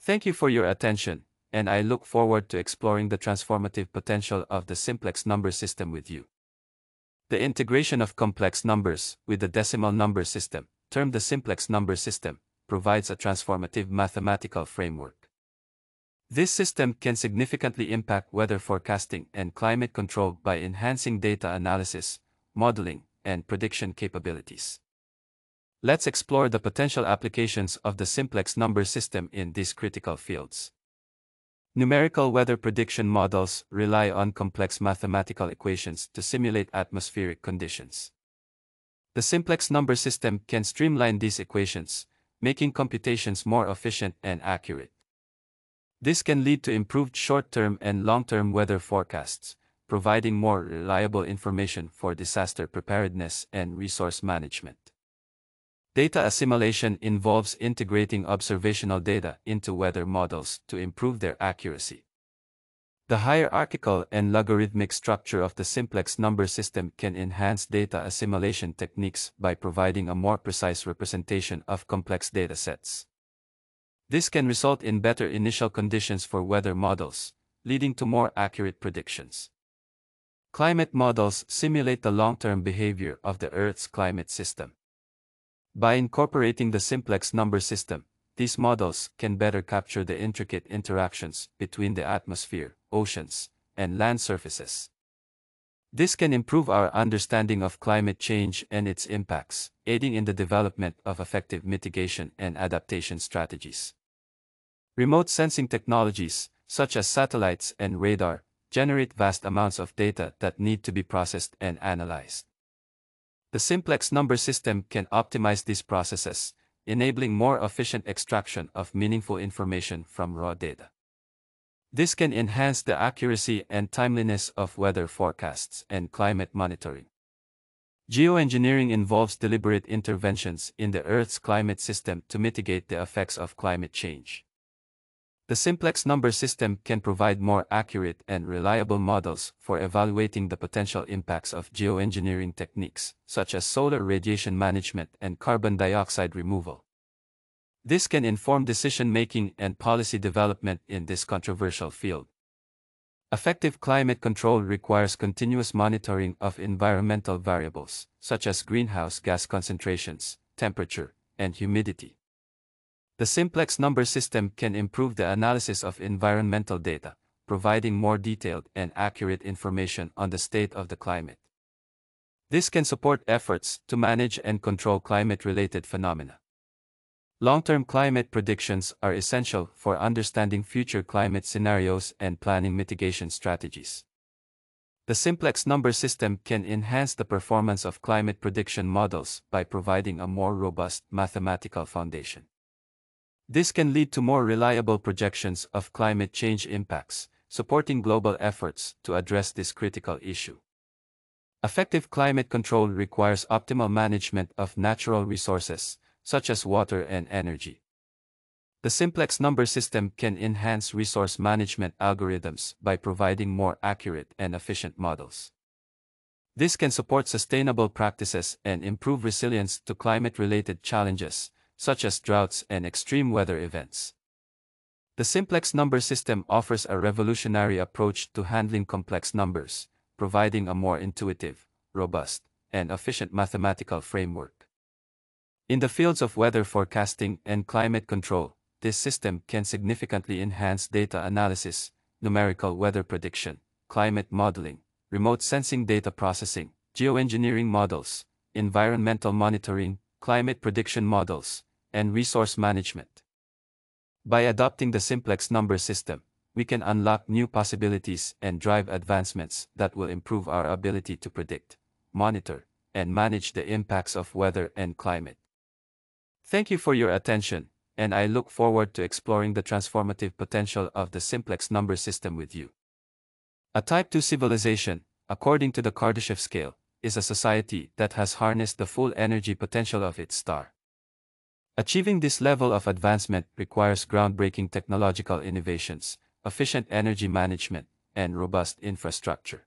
Thank you for your attention, and I look forward to exploring the transformative potential of the simplex number system with you. The integration of complex numbers with the decimal number system, termed the simplex number system, provides a transformative mathematical framework. This system can significantly impact weather forecasting and climate control by enhancing data analysis, modeling, and prediction capabilities. Let's explore the potential applications of the simplex number system in these critical fields. Numerical weather prediction models rely on complex mathematical equations to simulate atmospheric conditions. The simplex number system can streamline these equations, making computations more efficient and accurate. This can lead to improved short-term and long-term weather forecasts, providing more reliable information for disaster preparedness and resource management. Data assimilation involves integrating observational data into weather models to improve their accuracy. The hierarchical and logarithmic structure of the simplex number system can enhance data assimilation techniques by providing a more precise representation of complex datasets. This can result in better initial conditions for weather models, leading to more accurate predictions. Climate models simulate the long-term behavior of the Earth's climate system. By incorporating the simplex number system, these models can better capture the intricate interactions between the atmosphere, oceans, and land surfaces. This can improve our understanding of climate change and its impacts, aiding in the development of effective mitigation and adaptation strategies. Remote sensing technologies, such as satellites and radar, generate vast amounts of data that need to be processed and analyzed. The simplex number system can optimize these processes, enabling more efficient extraction of meaningful information from raw data. This can enhance the accuracy and timeliness of weather forecasts and climate monitoring. Geoengineering involves deliberate interventions in the Earth's climate system to mitigate the effects of climate change. The simplex number system can provide more accurate and reliable models for evaluating the potential impacts of geoengineering techniques, such as solar radiation management and carbon dioxide removal. This can inform decision-making and policy development in this controversial field. Effective climate control requires continuous monitoring of environmental variables, such as greenhouse gas concentrations, temperature, and humidity. The simplex number system can improve the analysis of environmental data, providing more detailed and accurate information on the state of the climate. This can support efforts to manage and control climate-related phenomena. Long-term climate predictions are essential for understanding future climate scenarios and planning mitigation strategies. The simplex number system can enhance the performance of climate prediction models by providing a more robust mathematical foundation. This can lead to more reliable projections of climate change impacts, supporting global efforts to address this critical issue. Effective climate control requires optimal management of natural resources, such as water and energy. The simplex number system can enhance resource management algorithms by providing more accurate and efficient models. This can support sustainable practices and improve resilience to climate-related challenges, such as droughts and extreme weather events. The simplex number system offers a revolutionary approach to handling complex numbers, providing a more intuitive, robust, and efficient mathematical framework. In the fields of weather forecasting and climate control, this system can significantly enhance data analysis, numerical weather prediction, climate modeling, remote sensing data processing, geoengineering models, environmental monitoring, climate prediction models, and resource management. By adopting the simplex number system, we can unlock new possibilities and drive advancements that will improve our ability to predict, monitor, and manage the impacts of weather and climate. Thank you for your attention, and I look forward to exploring the transformative potential of the simplex number system with you. A type two civilization, according to the Kardashev scale, is a society that has harnessed the full energy potential of its star. Achieving this level of advancement requires groundbreaking technological innovations, efficient energy management, and robust infrastructure.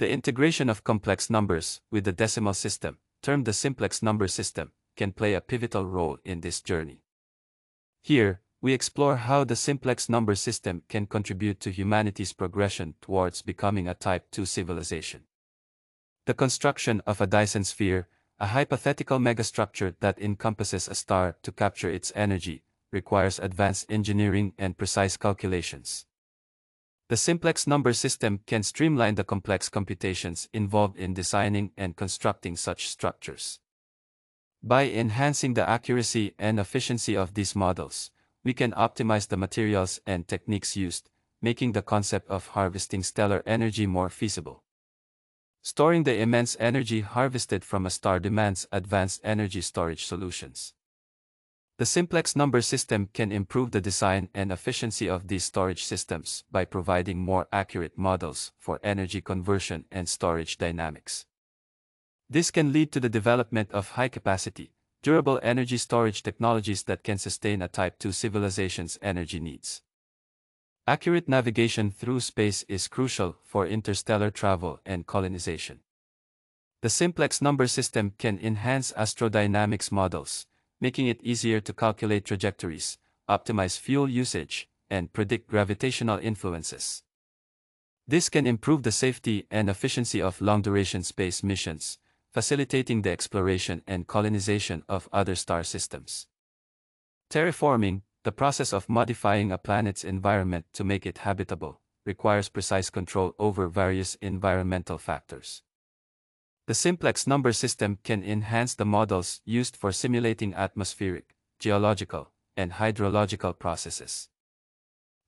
The integration of complex numbers with the decimal system, termed the simplex number system, can play a pivotal role in this journey. Here, we explore how the simplex number system can contribute to humanity's progression towards becoming a type two civilization. The construction of a Dyson sphere, a hypothetical megastructure that encompasses a star to capture its energy, requires advanced engineering and precise calculations. The simplex number system can streamline the complex computations involved in designing and constructing such structures. By enhancing the accuracy and efficiency of these models, we can optimize the materials and techniques used, making the concept of harvesting stellar energy more feasible. Storing the immense energy harvested from a star demands advanced energy storage solutions. The simplex number system can improve the design and efficiency of these storage systems by providing more accurate models for energy conversion and storage dynamics. This can lead to the development of high-capacity, durable energy storage technologies that can sustain a Type two civilization's energy needs. Accurate navigation through space is crucial for interstellar travel and colonization. The simplex number system can enhance astrodynamics models, making it easier to calculate trajectories, optimize fuel usage, and predict gravitational influences. This can improve the safety and efficiency of long-duration space missions, facilitating the exploration and colonization of other star systems. Terraforming, the process of modifying a planet's environment to make it habitable, requires precise control over various environmental factors. The simplex number system can enhance the models used for simulating atmospheric, geological, and hydrological processes.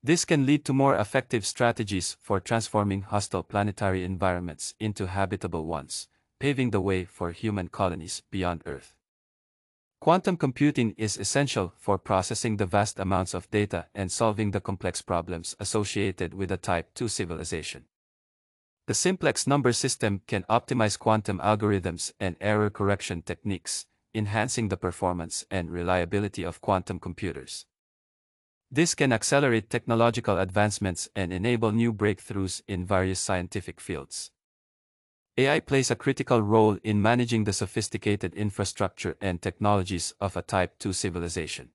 This can lead to more effective strategies for transforming hostile planetary environments into habitable ones, paving the way for human colonies beyond Earth. Quantum computing is essential for processing the vast amounts of data and solving the complex problems associated with a Type two civilization. The simplex number system can optimize quantum algorithms and error correction techniques, enhancing the performance and reliability of quantum computers. This can accelerate technological advancements and enable new breakthroughs in various scientific fields. A I plays a critical role in managing the sophisticated infrastructure and technologies of a Type two civilization.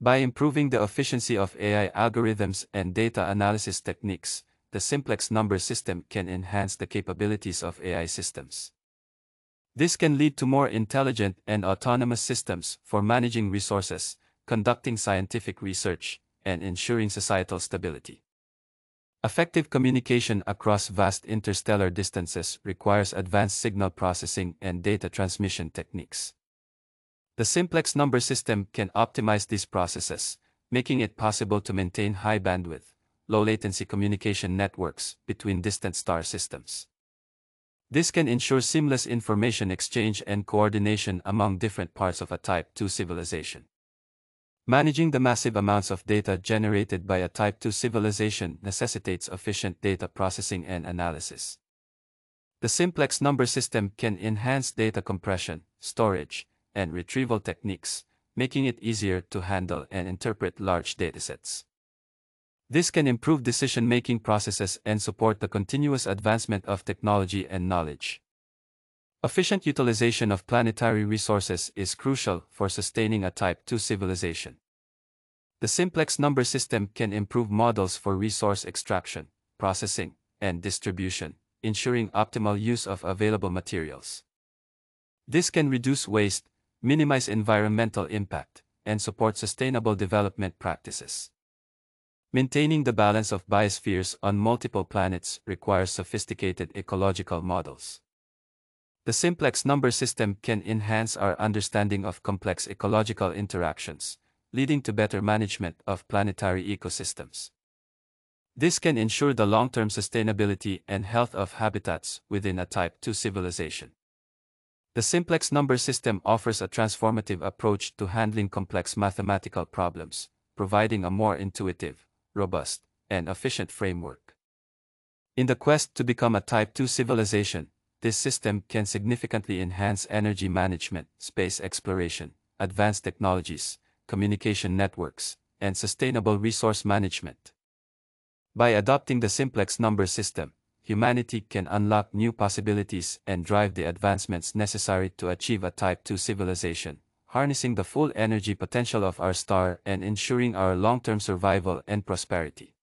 By improving the efficiency of A I algorithms and data analysis techniques, the simplex number system can enhance the capabilities of A I systems. This can lead to more intelligent and autonomous systems for managing resources, conducting scientific research, and ensuring societal stability. Effective communication across vast interstellar distances requires advanced signal processing and data transmission techniques. The simplex number system can optimize these processes, making it possible to maintain high bandwidth, low-latency communication networks between distant star systems. This can ensure seamless information exchange and coordination among different parts of a Type two civilization. Managing the massive amounts of data generated by a Type two civilization necessitates efficient data processing and analysis. The simplex number system can enhance data compression, storage, and retrieval techniques, making it easier to handle and interpret large datasets. This can improve decision-making processes and support the continuous advancement of technology and knowledge. Efficient utilization of planetary resources is crucial for sustaining a Type two civilization. The simplex number system can improve models for resource extraction, processing, and distribution, ensuring optimal use of available materials. This can reduce waste, minimize environmental impact, and support sustainable development practices. Maintaining the balance of biospheres on multiple planets requires sophisticated ecological models. The simplex number system can enhance our understanding of complex ecological interactions, leading to better management of planetary ecosystems. This can ensure the long-term sustainability and health of habitats within a Type two civilization. The simplex number system offers a transformative approach to handling complex mathematical problems, providing a more intuitive, robust, and efficient framework. In the quest to become a Type two civilization, this system can significantly enhance energy management, space exploration, advanced technologies, communication networks, and sustainable resource management. By adopting the simplex number system, humanity can unlock new possibilities and drive the advancements necessary to achieve a Type two civilization, harnessing the full energy potential of our star and ensuring our long-term survival and prosperity.